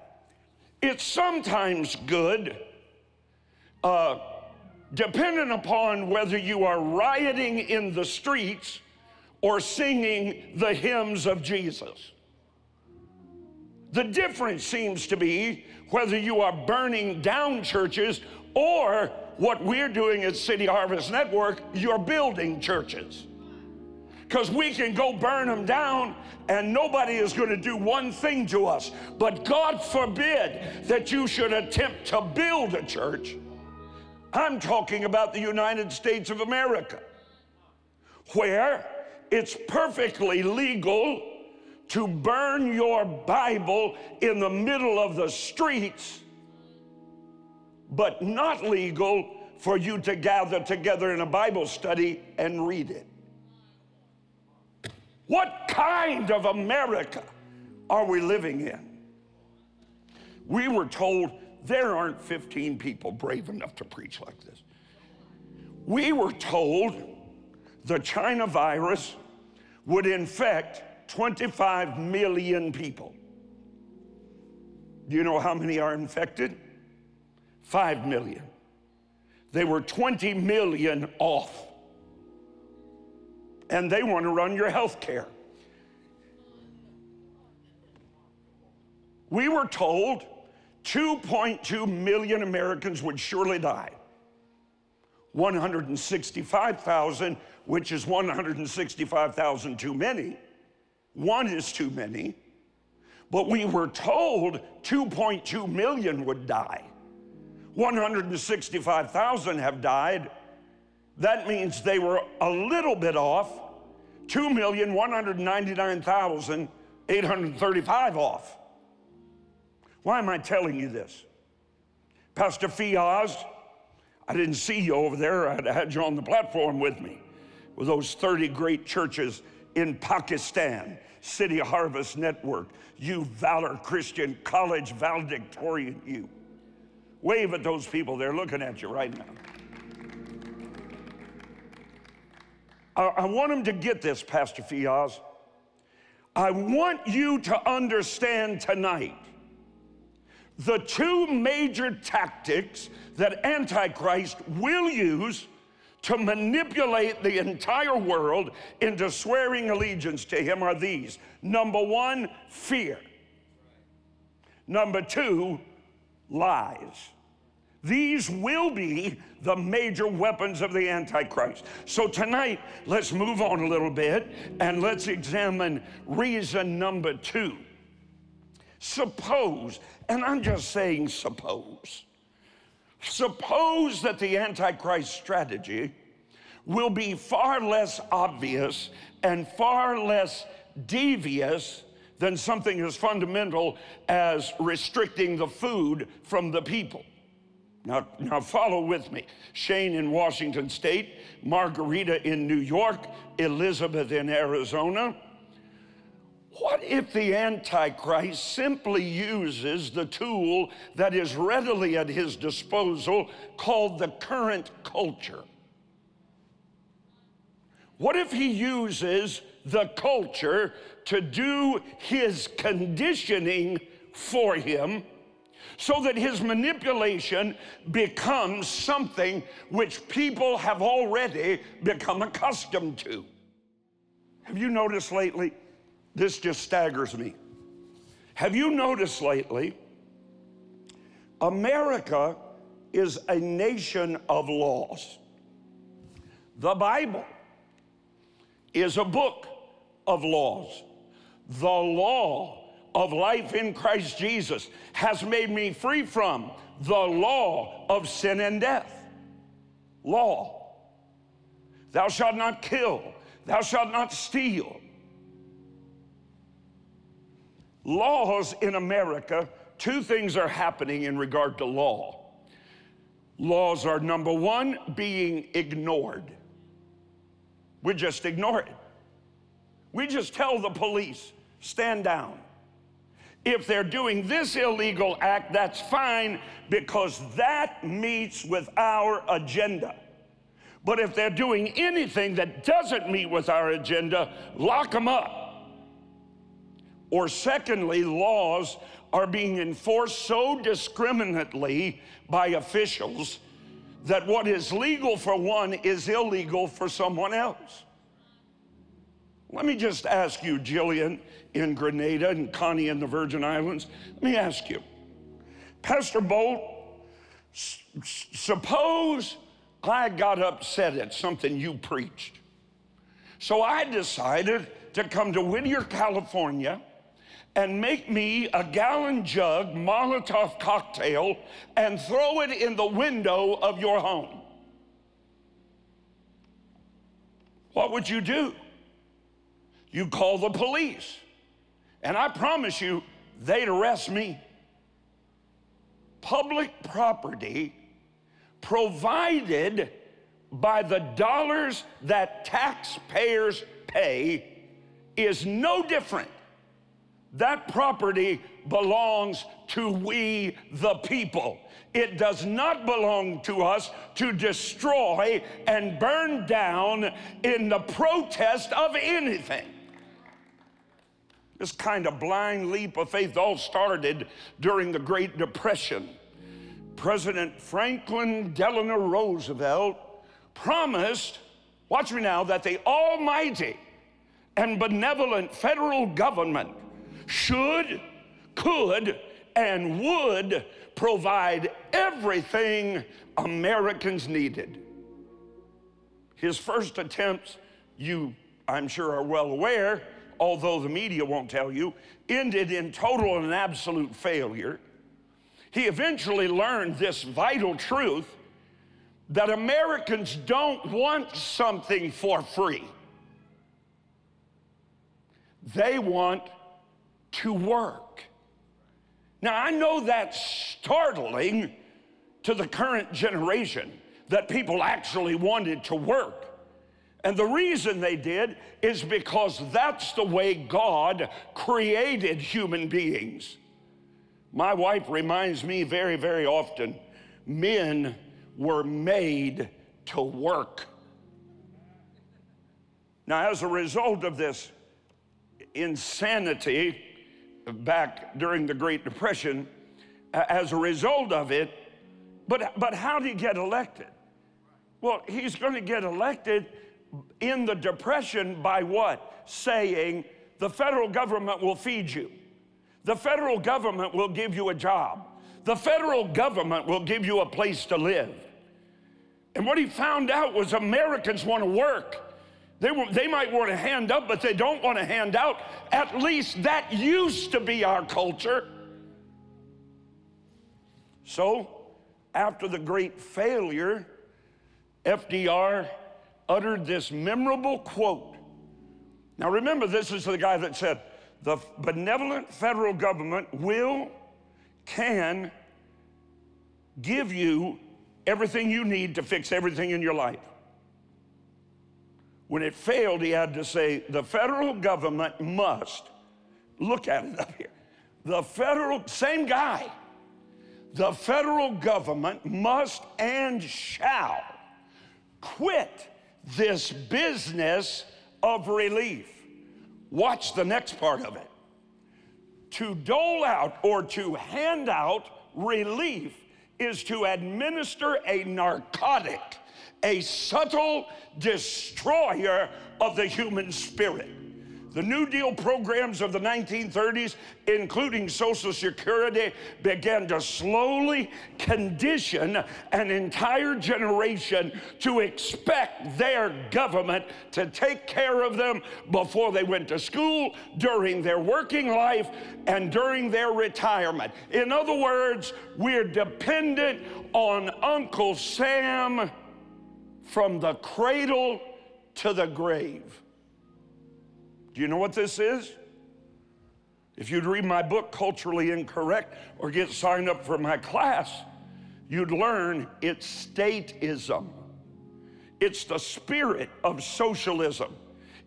It's sometimes good, uh, depending upon whether you are rioting in the streets or singing the hymns of Jesus. The difference seems to be whether you are burning down churches or what we're doing at City Harvest Network, you're building churches. because we can go burn them down and nobody is going to do one thing to us. But God forbid that you should attempt to build a church. I'm talking about the United States of America, where it's perfectly legal to burn your Bible in the middle of the streets, but not legal for you to gather together in a Bible study and read it. What kind of America are we living in? We were told there aren't fifteen people brave enough to preach like this. We were told the China virus would infect twenty-five million people. Do you know how many are infected? five million. They were twenty million off. And they want to run your health care. We were told two point two million Americans would surely die. one hundred sixty-five thousand, which is one hundred sixty-five thousand too many. One is too many, but we were told two point two million would die. one hundred sixty-five thousand have died. That means they were a little bit off, two million one hundred ninety-nine thousand eight hundred thirty-five off. Why am I telling you this? Pastor Fiaz, I didn't see you over there. I had you on the platform with me with those thirty great churches in Pakistan, City Harvest Network, you Valor Christian College, valedictorian you. Wave at those people. They're looking at you right now. I, I want them to get this, Pastor Fiaz. I want you to understand tonight the two major tactics that Antichrist will use to manipulate the entire world into swearing allegiance to him are these. Number one, fear. Number two, lies. These will be the major weapons of the Antichrist. So tonight, let's move on a little bit and let's examine reason number two. Suppose, and I'm just saying suppose, Suppose that the Antichrist strategy will be far less obvious and far less devious than something as fundamental as restricting the food from the people. Now, now follow with me. Shane in Washington State, Margarita in New York, Elizabeth in Arizona. What if the Antichrist simply uses the tool that is readily at his disposal called the current culture? What if he uses the culture to do his conditioning for him so that his manipulation becomes something which people have already become accustomed to? Have you noticed lately? This just staggers me. Have you noticed lately, America is a nation of laws. The Bible is a book of laws. The law of life in Christ Jesus has made me free from the law of sin and death. Law. Thou shalt not kill. Thou shalt not steal. Laws in America, two things are happening in regard to law. Laws are, number one, being ignored. We just ignore it. We just tell the police, stand down. If they're doing this illegal act, that's fine because that meets with our agenda. But if they're doing anything that doesn't meet with our agenda, lock them up. Or secondly, laws are being enforced so discriminately by officials that what is legal for one is illegal for someone else. Let me just ask you, Jillian in Grenada and Connie in the Virgin Islands, let me ask you, Pastor Bolt, suppose I got upset at something you preached. So I decided to come to Whittier, California, and make me a gallon jug Molotov cocktail and throw it in the window of your home. What would you do? You call the police. And I promise you, they'd arrest me. Public property provided by the dollars that taxpayers pay is no different. That property belongs to we, the people. It does not belong to us to destroy and burn down in the protest of anything. This kind of blind leap of faith all started during the Great Depression. President Franklin Delano Roosevelt promised, watch me now, that the almighty and benevolent federal government should, could, and would provide everything Americans needed. His first attempts, you, I'm sure, are well aware, although the media won't tell you, ended in total and absolute failure. He eventually learned this vital truth that Americans don't want something for free. They want to work. Now, I know that's startling to the current generation, that people actually wanted to work. And the reason they did is because that's the way God created human beings. My wife reminds me very, very often, men were made to work. Now, as a result of this insanity back during the Great Depression, as a result of it, but, but how did he get elected? Well, he's going to get elected in the Depression by what? Saying, the federal government will feed you. The federal government will give you a job. The federal government will give you a place to live. And what he found out was Americans want to work. They, they might want to hand up, but they don't want to hand out. At least that used to be our culture. So, after the great failure, F D R uttered this memorable quote. Now remember, this is the guy that said, the benevolent federal government will, can give you everything you need to fix everything in your life. When it failed, he had to say, the federal government must, look at it up here, the federal, same guy, the federal government must and shall quit this business of relief. Watch the next part of it. To dole out or to hand out relief is to administer a narcotic, a subtle destroyer of the human spirit. The New Deal programs of the nineteen thirties, including Social Security, began to slowly condition an entire generation to expect their government to take care of them before they went to school, during their working life, and during their retirement. In other words, we're dependent on Uncle Sam from the cradle to the grave. Do you know what this is? If you'd read my book, Culturally Incorrect, or get signed up for my class, you'd learn it's statism. It's the spirit of socialism.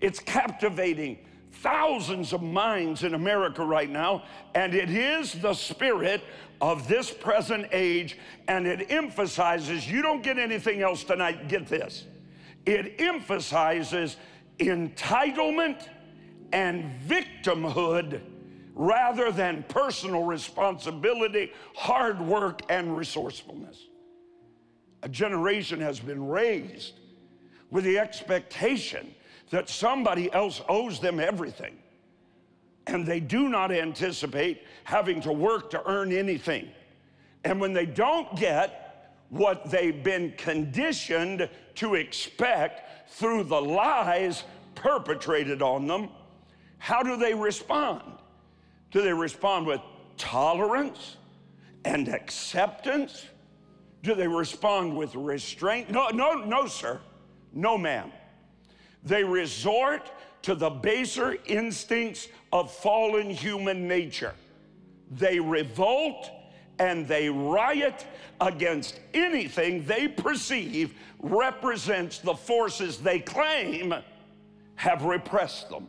It's captivating thousands of minds in America right now, and it is the spirit of this present age, and it emphasizes, you don't get anything else tonight, get this. It emphasizes entitlement and victimhood rather than personal responsibility, hard work, and resourcefulness. A generation has been raised with the expectation that somebody else owes them everything, and they do not anticipate having to work to earn anything. And when they don't get what they've been conditioned to expect through the lies perpetrated on them, how do they respond? Do they respond with tolerance and acceptance? Do they respond with restraint? No, no, no, sir. No, ma'am. They resort to the baser instincts of fallen human nature. They revolt and they riot against anything they perceive represents the forces they claim have repressed them.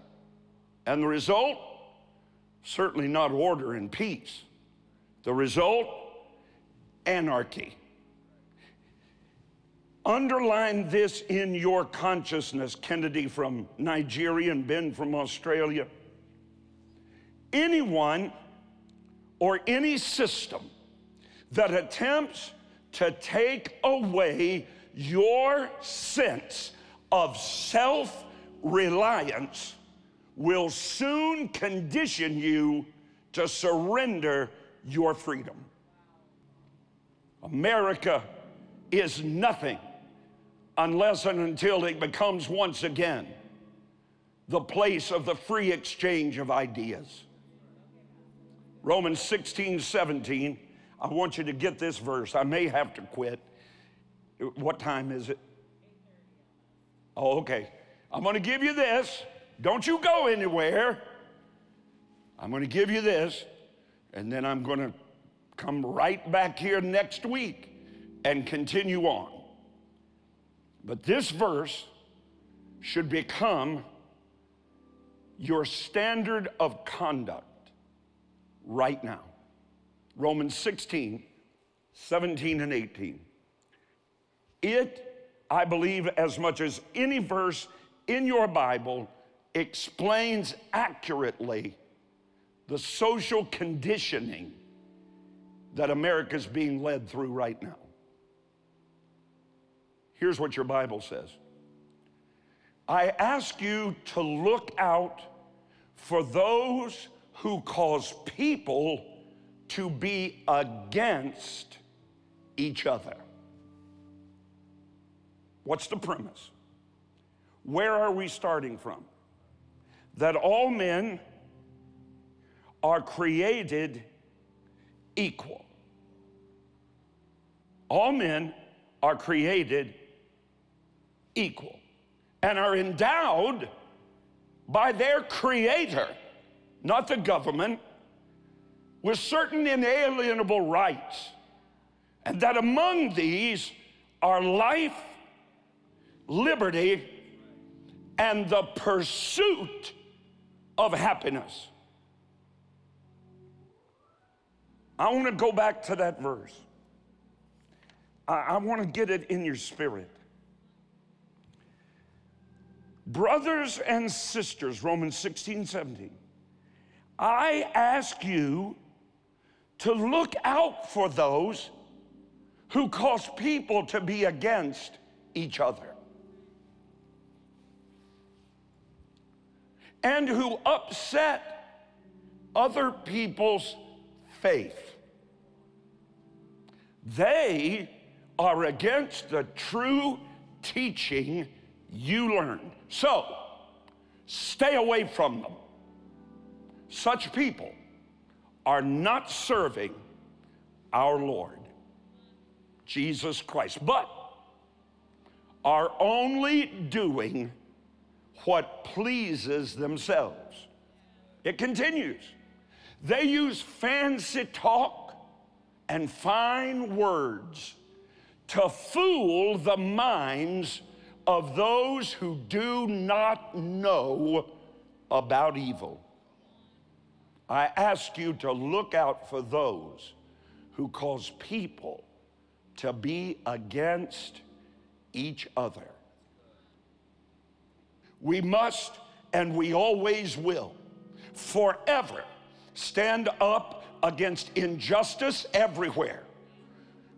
And the result? Certainly not order and peace. The result? Anarchy. Underline this in your consciousness, Kennedy from Nigeria and Ben from Australia. Anyone or any system that attempts to take away your sense of self-reliance will soon condition you to surrender your freedom. America is nothing unless and until it becomes once again the place of the free exchange of ideas. Romans sixteen, seventeen, I want you to get this verse. I may have to quit. What time is it? Oh, okay. I'm gonna give you this. Don't you go anywhere. I'm gonna give you this, and then I'm gonna come right back here next week and continue on. But this verse should become your standard of conduct right now. Romans sixteen, seventeen and eighteen. It, I believe, as much as any verse in your Bible, explains accurately the social conditioning that America's being led through right now. Here's what your Bible says. I ask you to look out for those who cause people to be against each other. What's the premise? Where are we starting from? That all men are created equal. All men are created equal and are endowed by their creator, not the government, with certain inalienable rights, and that among these are life, liberty, and the pursuit of happiness. I want to go back to that verse. I, I want to get it in your spirit. Brothers and sisters, Romans sixteen, seventeen, I ask you to look out for those who cause people to be against each other, and who upset other people's faith. They are against the true teaching you learned. So, stay away from them. Such people are not serving our Lord, Jesus Christ, but are only doing what pleases themselves. It continues. They use fancy talk and fine words to fool the minds of those who do not know about evil. I ask you to look out for those who cause people to be against each other. We must, and we always will, forever stand up against injustice everywhere.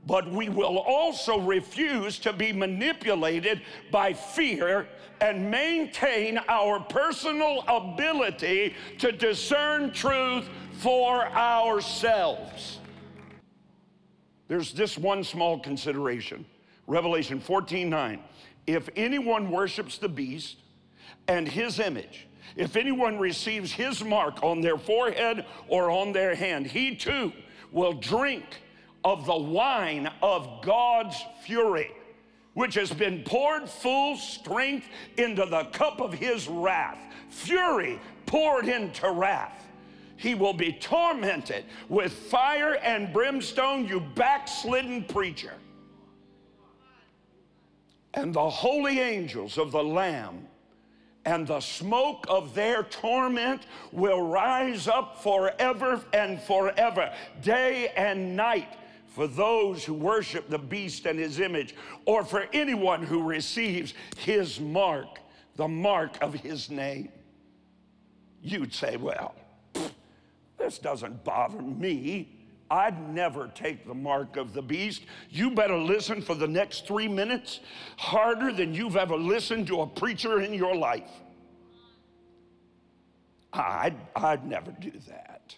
But we will also refuse to be manipulated by fear and maintain our personal ability to discern truth for ourselves. There's this one small consideration. Revelation fourteen, nine. If anyone worships the beast and his image. If anyone receives his mark on their forehead or on their hand, he too will drink of the wine of God's fury, which has been poured full strength into the cup of his wrath. Fury poured into wrath. He will be tormented with fire and brimstone, you backslidden preacher. And the holy angels of the Lamb and the smoke of their torment will rise up forever and forever, day and night, for those who worship the beast and his image, or for anyone who receives his mark, the mark of his name. You'd say, well, pff, this doesn't bother me. I'd never take the mark of the beast. You better listen for the next three minutes harder than you've ever listened to a preacher in your life. I'd, I'd never do that.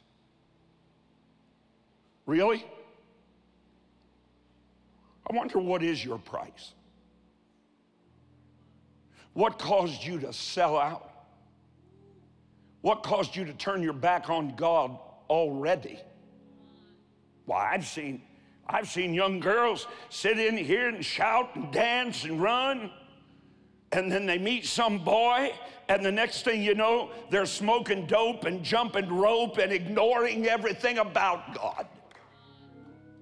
Really? I wonder, what is your price? What caused you to sell out? What caused you to turn your back on God already? Well, I've seen, I've seen young girls sit in here and shout and dance and run, and then they meet some boy, and the next thing you know, they're smoking dope and jumping rope and ignoring everything about God.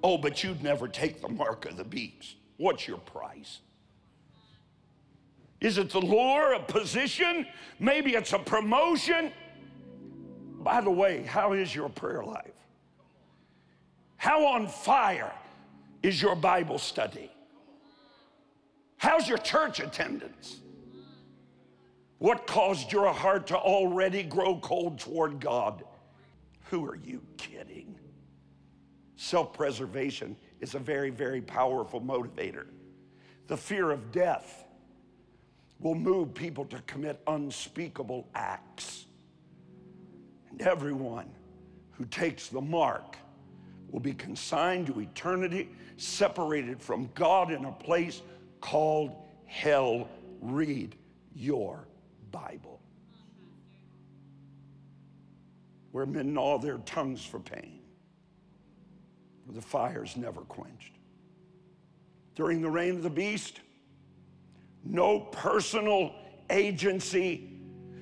Oh, but you'd never take the mark of the beast. What's your price? Is it the lure, a position? Maybe it's a promotion. By the way, how is your prayer life? How on fire is your Bible study? How's your church attendance? What caused your heart to already grow cold toward God? Who are you kidding? Self-preservation is a very, very powerful motivator. The fear of death will move people to commit unspeakable acts. And everyone who takes the mark will be consigned to eternity, separated from God in a place called hell. Read your Bible. Where men gnaw their tongues for pain, where the fire's never quenched. During the reign of the beast, no personal agency,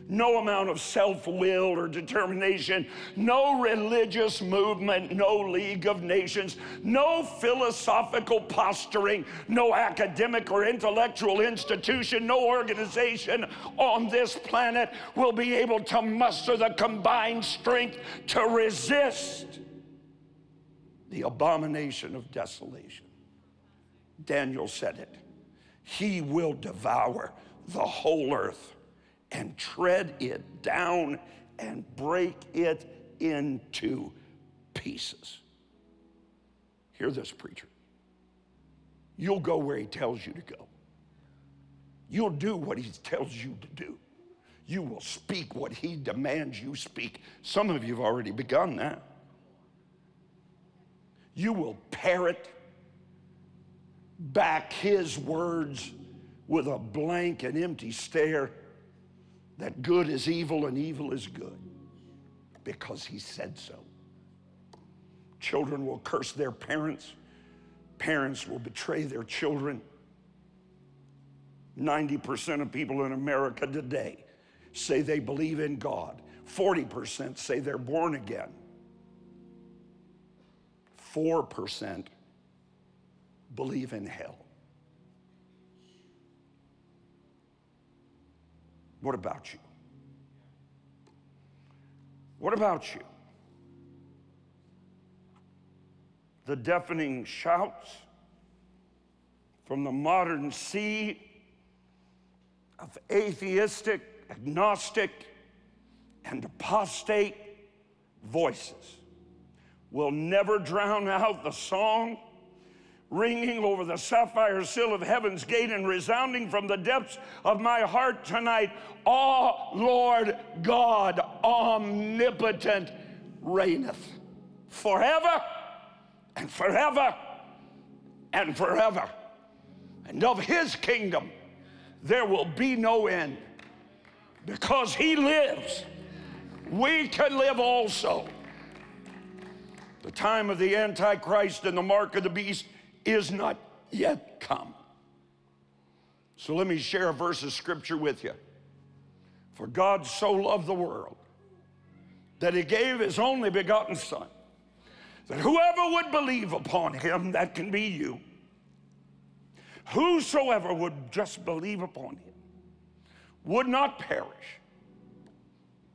no amount of self-will or determination, no religious movement, no League of Nations, no philosophical posturing, no academic or intellectual institution, no organization on this planet will be able to muster the combined strength to resist the abomination of desolation. Daniel said it. He will devour the whole earth and tread it down and break it into pieces. Hear this, preacher. You'll go where he tells you to go. You'll do what he tells you to do. You will speak what he demands you speak. Some of you have already begun that. You will parrot back his words with a blank and empty stare that good is evil and evil is good, because he said so. Children will curse their parents. Parents will betray their children. ninety percent of people in America today say they believe in God. forty percent say they're born again. four percent believe in hell. What about you? What about you? The deafening shouts from the modern sea of atheistic, agnostic, and apostate voices will never drown out the song ringing over the sapphire sill of heaven's gate and resounding from the depths of my heart tonight. O Lord God, omnipotent, reigneth forever and forever and forever. And of his kingdom there will be no end. Because he lives, we can live also. The time of the Antichrist and the mark of the beast is not yet come. So let me share a verse of scripture with you. For God so loved the world that he gave his only begotten son, that whoever would believe upon him, that can be you, whosoever would just believe upon him, would not perish,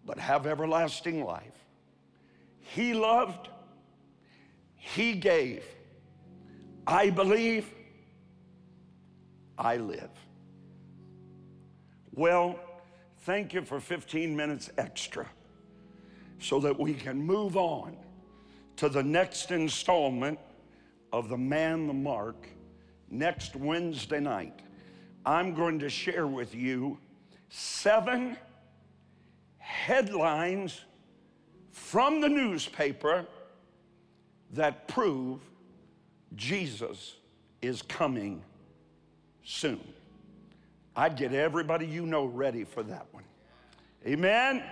but have everlasting life. He loved, he gave. I believe, I live. Well, thank you for fifteen minutes extra so that we can move on to the next installment of The Man, the Mark, next Wednesday night. I'm going to share with you seven headlines from the newspaper that prove Jesus is coming soon. I'd get everybody you know ready for that one. Amen?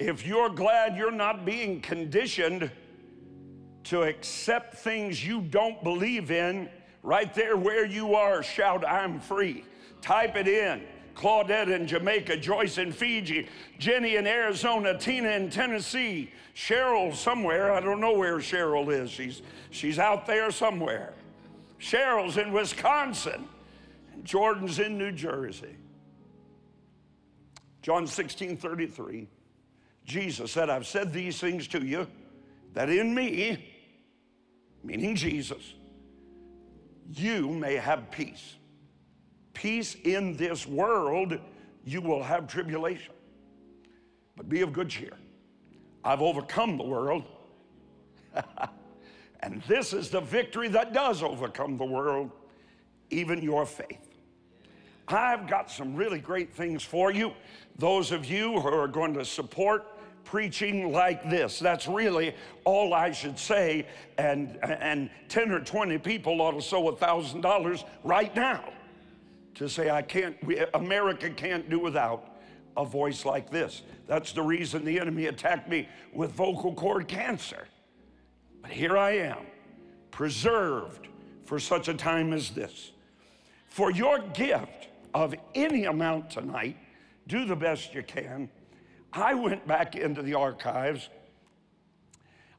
If you're glad you're not being conditioned to accept things you don't believe in, right there where you are, shout, I'm free. Type it in. Claudette in Jamaica, Joyce in Fiji, Jenny in Arizona, Tina in Tennessee, Cheryl somewhere. I don't know where Cheryl is. She's, she's out there somewhere. Cheryl's in Wisconsin, and Jordan's in New Jersey. John sixteen thirty-three, Jesus said, I've said these things to you, that in me, meaning Jesus, you may have peace. Peace in this world, you will have tribulation. But be of good cheer. I've overcome the world. And this is the victory that does overcome the world, even your faith. I've got some really great things for you. Those of you who are going to support preaching like this, that's really all I should say. And, and ten or twenty people ought to sow a thousand dollars right now to say, I can't, we, America can't do without a voice like this. That's the reason the enemy attacked me with vocal cord cancer. But here I am, preserved for such a time as this. For your gift of any amount tonight, do the best you can. I went back into the archives.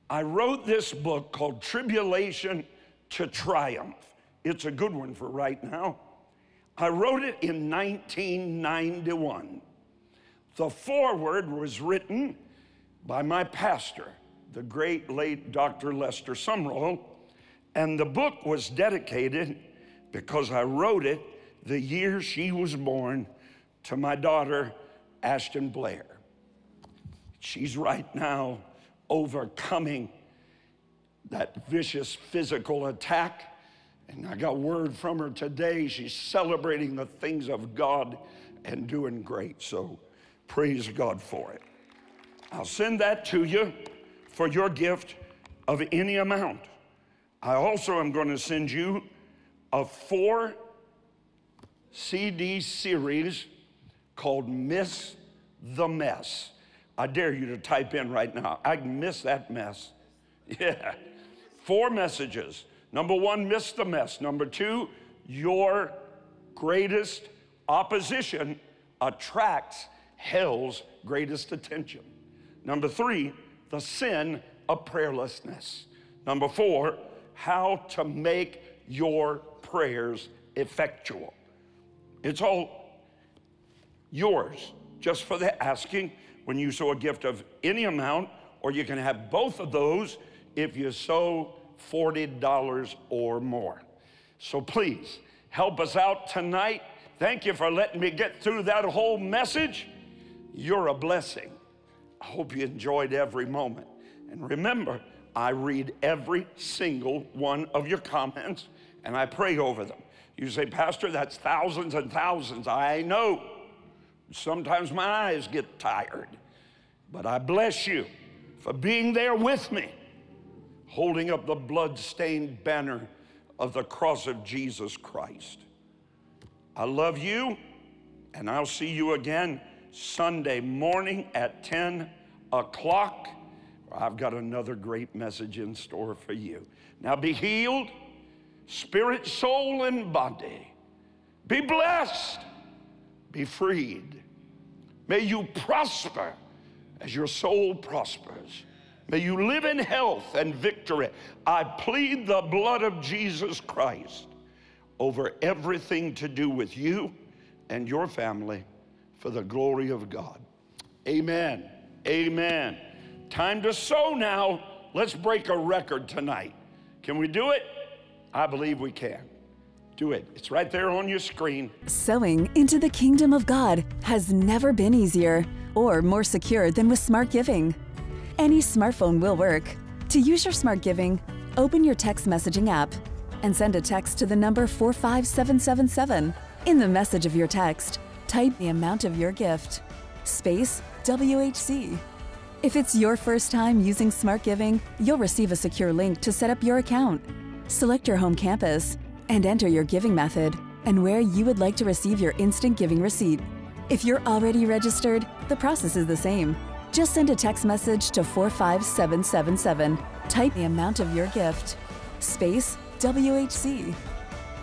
I wrote this book called Tribulation to Triumph. It's a good one for right now. I wrote it in nineteen ninety-one. The foreword was written by my pastor, the great late Doctor Lester Sumrall, and the book was dedicated, because I wrote it the year she was born, to my daughter, Ashton Blair. She's right now overcoming that vicious physical attack. And I got word from her today. She's celebrating the things of God and doing great. So praise God for it. I'll send that to you for your gift of any amount. I also am going to send you a four C D series called Miss the Mess. I dare you to type in right now, I can miss that mess. Yeah, four messages. Number one, miss the mess. Number two, your greatest opposition attracts hell's greatest attention. Number three, the sin of prayerlessness. Number four, how to make your prayers effectual. It's all yours, just for the asking, when you sow a gift of any amount, or you can have both of those if you sow forty dollars or more. So please, help us out tonight. Thank you for letting me get through that whole message. You're a blessing. I hope you enjoyed every moment. And remember, I read every single one of your comments, and I pray over them. You say, Pastor, that's thousands and thousands. I know. Sometimes my eyes get tired. But I bless you for being there with me, holding up the blood-stained banner of the cross of Jesus Christ. I love you, and I'll see you again Sunday morning at ten o'clock. I've got another great message in store for you. Now be healed, spirit, soul, and body. Be blessed. Be freed. May you prosper as your soul prospers. May you live in health and victory. I plead the blood of Jesus Christ over everything to do with you and your family for the glory of God. Amen. Amen. Time to sow now. Let's break a record tonight. Can we do it? I believe we can. Do it. It's right there on your screen. Sowing into the kingdom of God has never been easier or more secure than with SmartGiving. Any smartphone will work. To use your SmartGiving, open your text messaging app and send a text to the number four five seven seven seven. In the message of your text, type the amount of your gift, space W H C. If it's your first time using SmartGiving, you'll receive a secure link to set up your account. Select your home campus and enter your giving method and where you would like to receive your instant giving receipt. If you're already registered, the process is the same. Just send a text message to four five seven seven seven, type the amount of your gift, space W H C,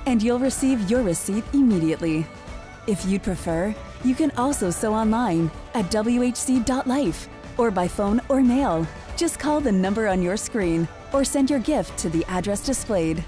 and you'll receive your receipt immediately. If you'd prefer, you can also sow online at W H C dot life or by phone or mail. Just call the number on your screen or send your gift to the address displayed.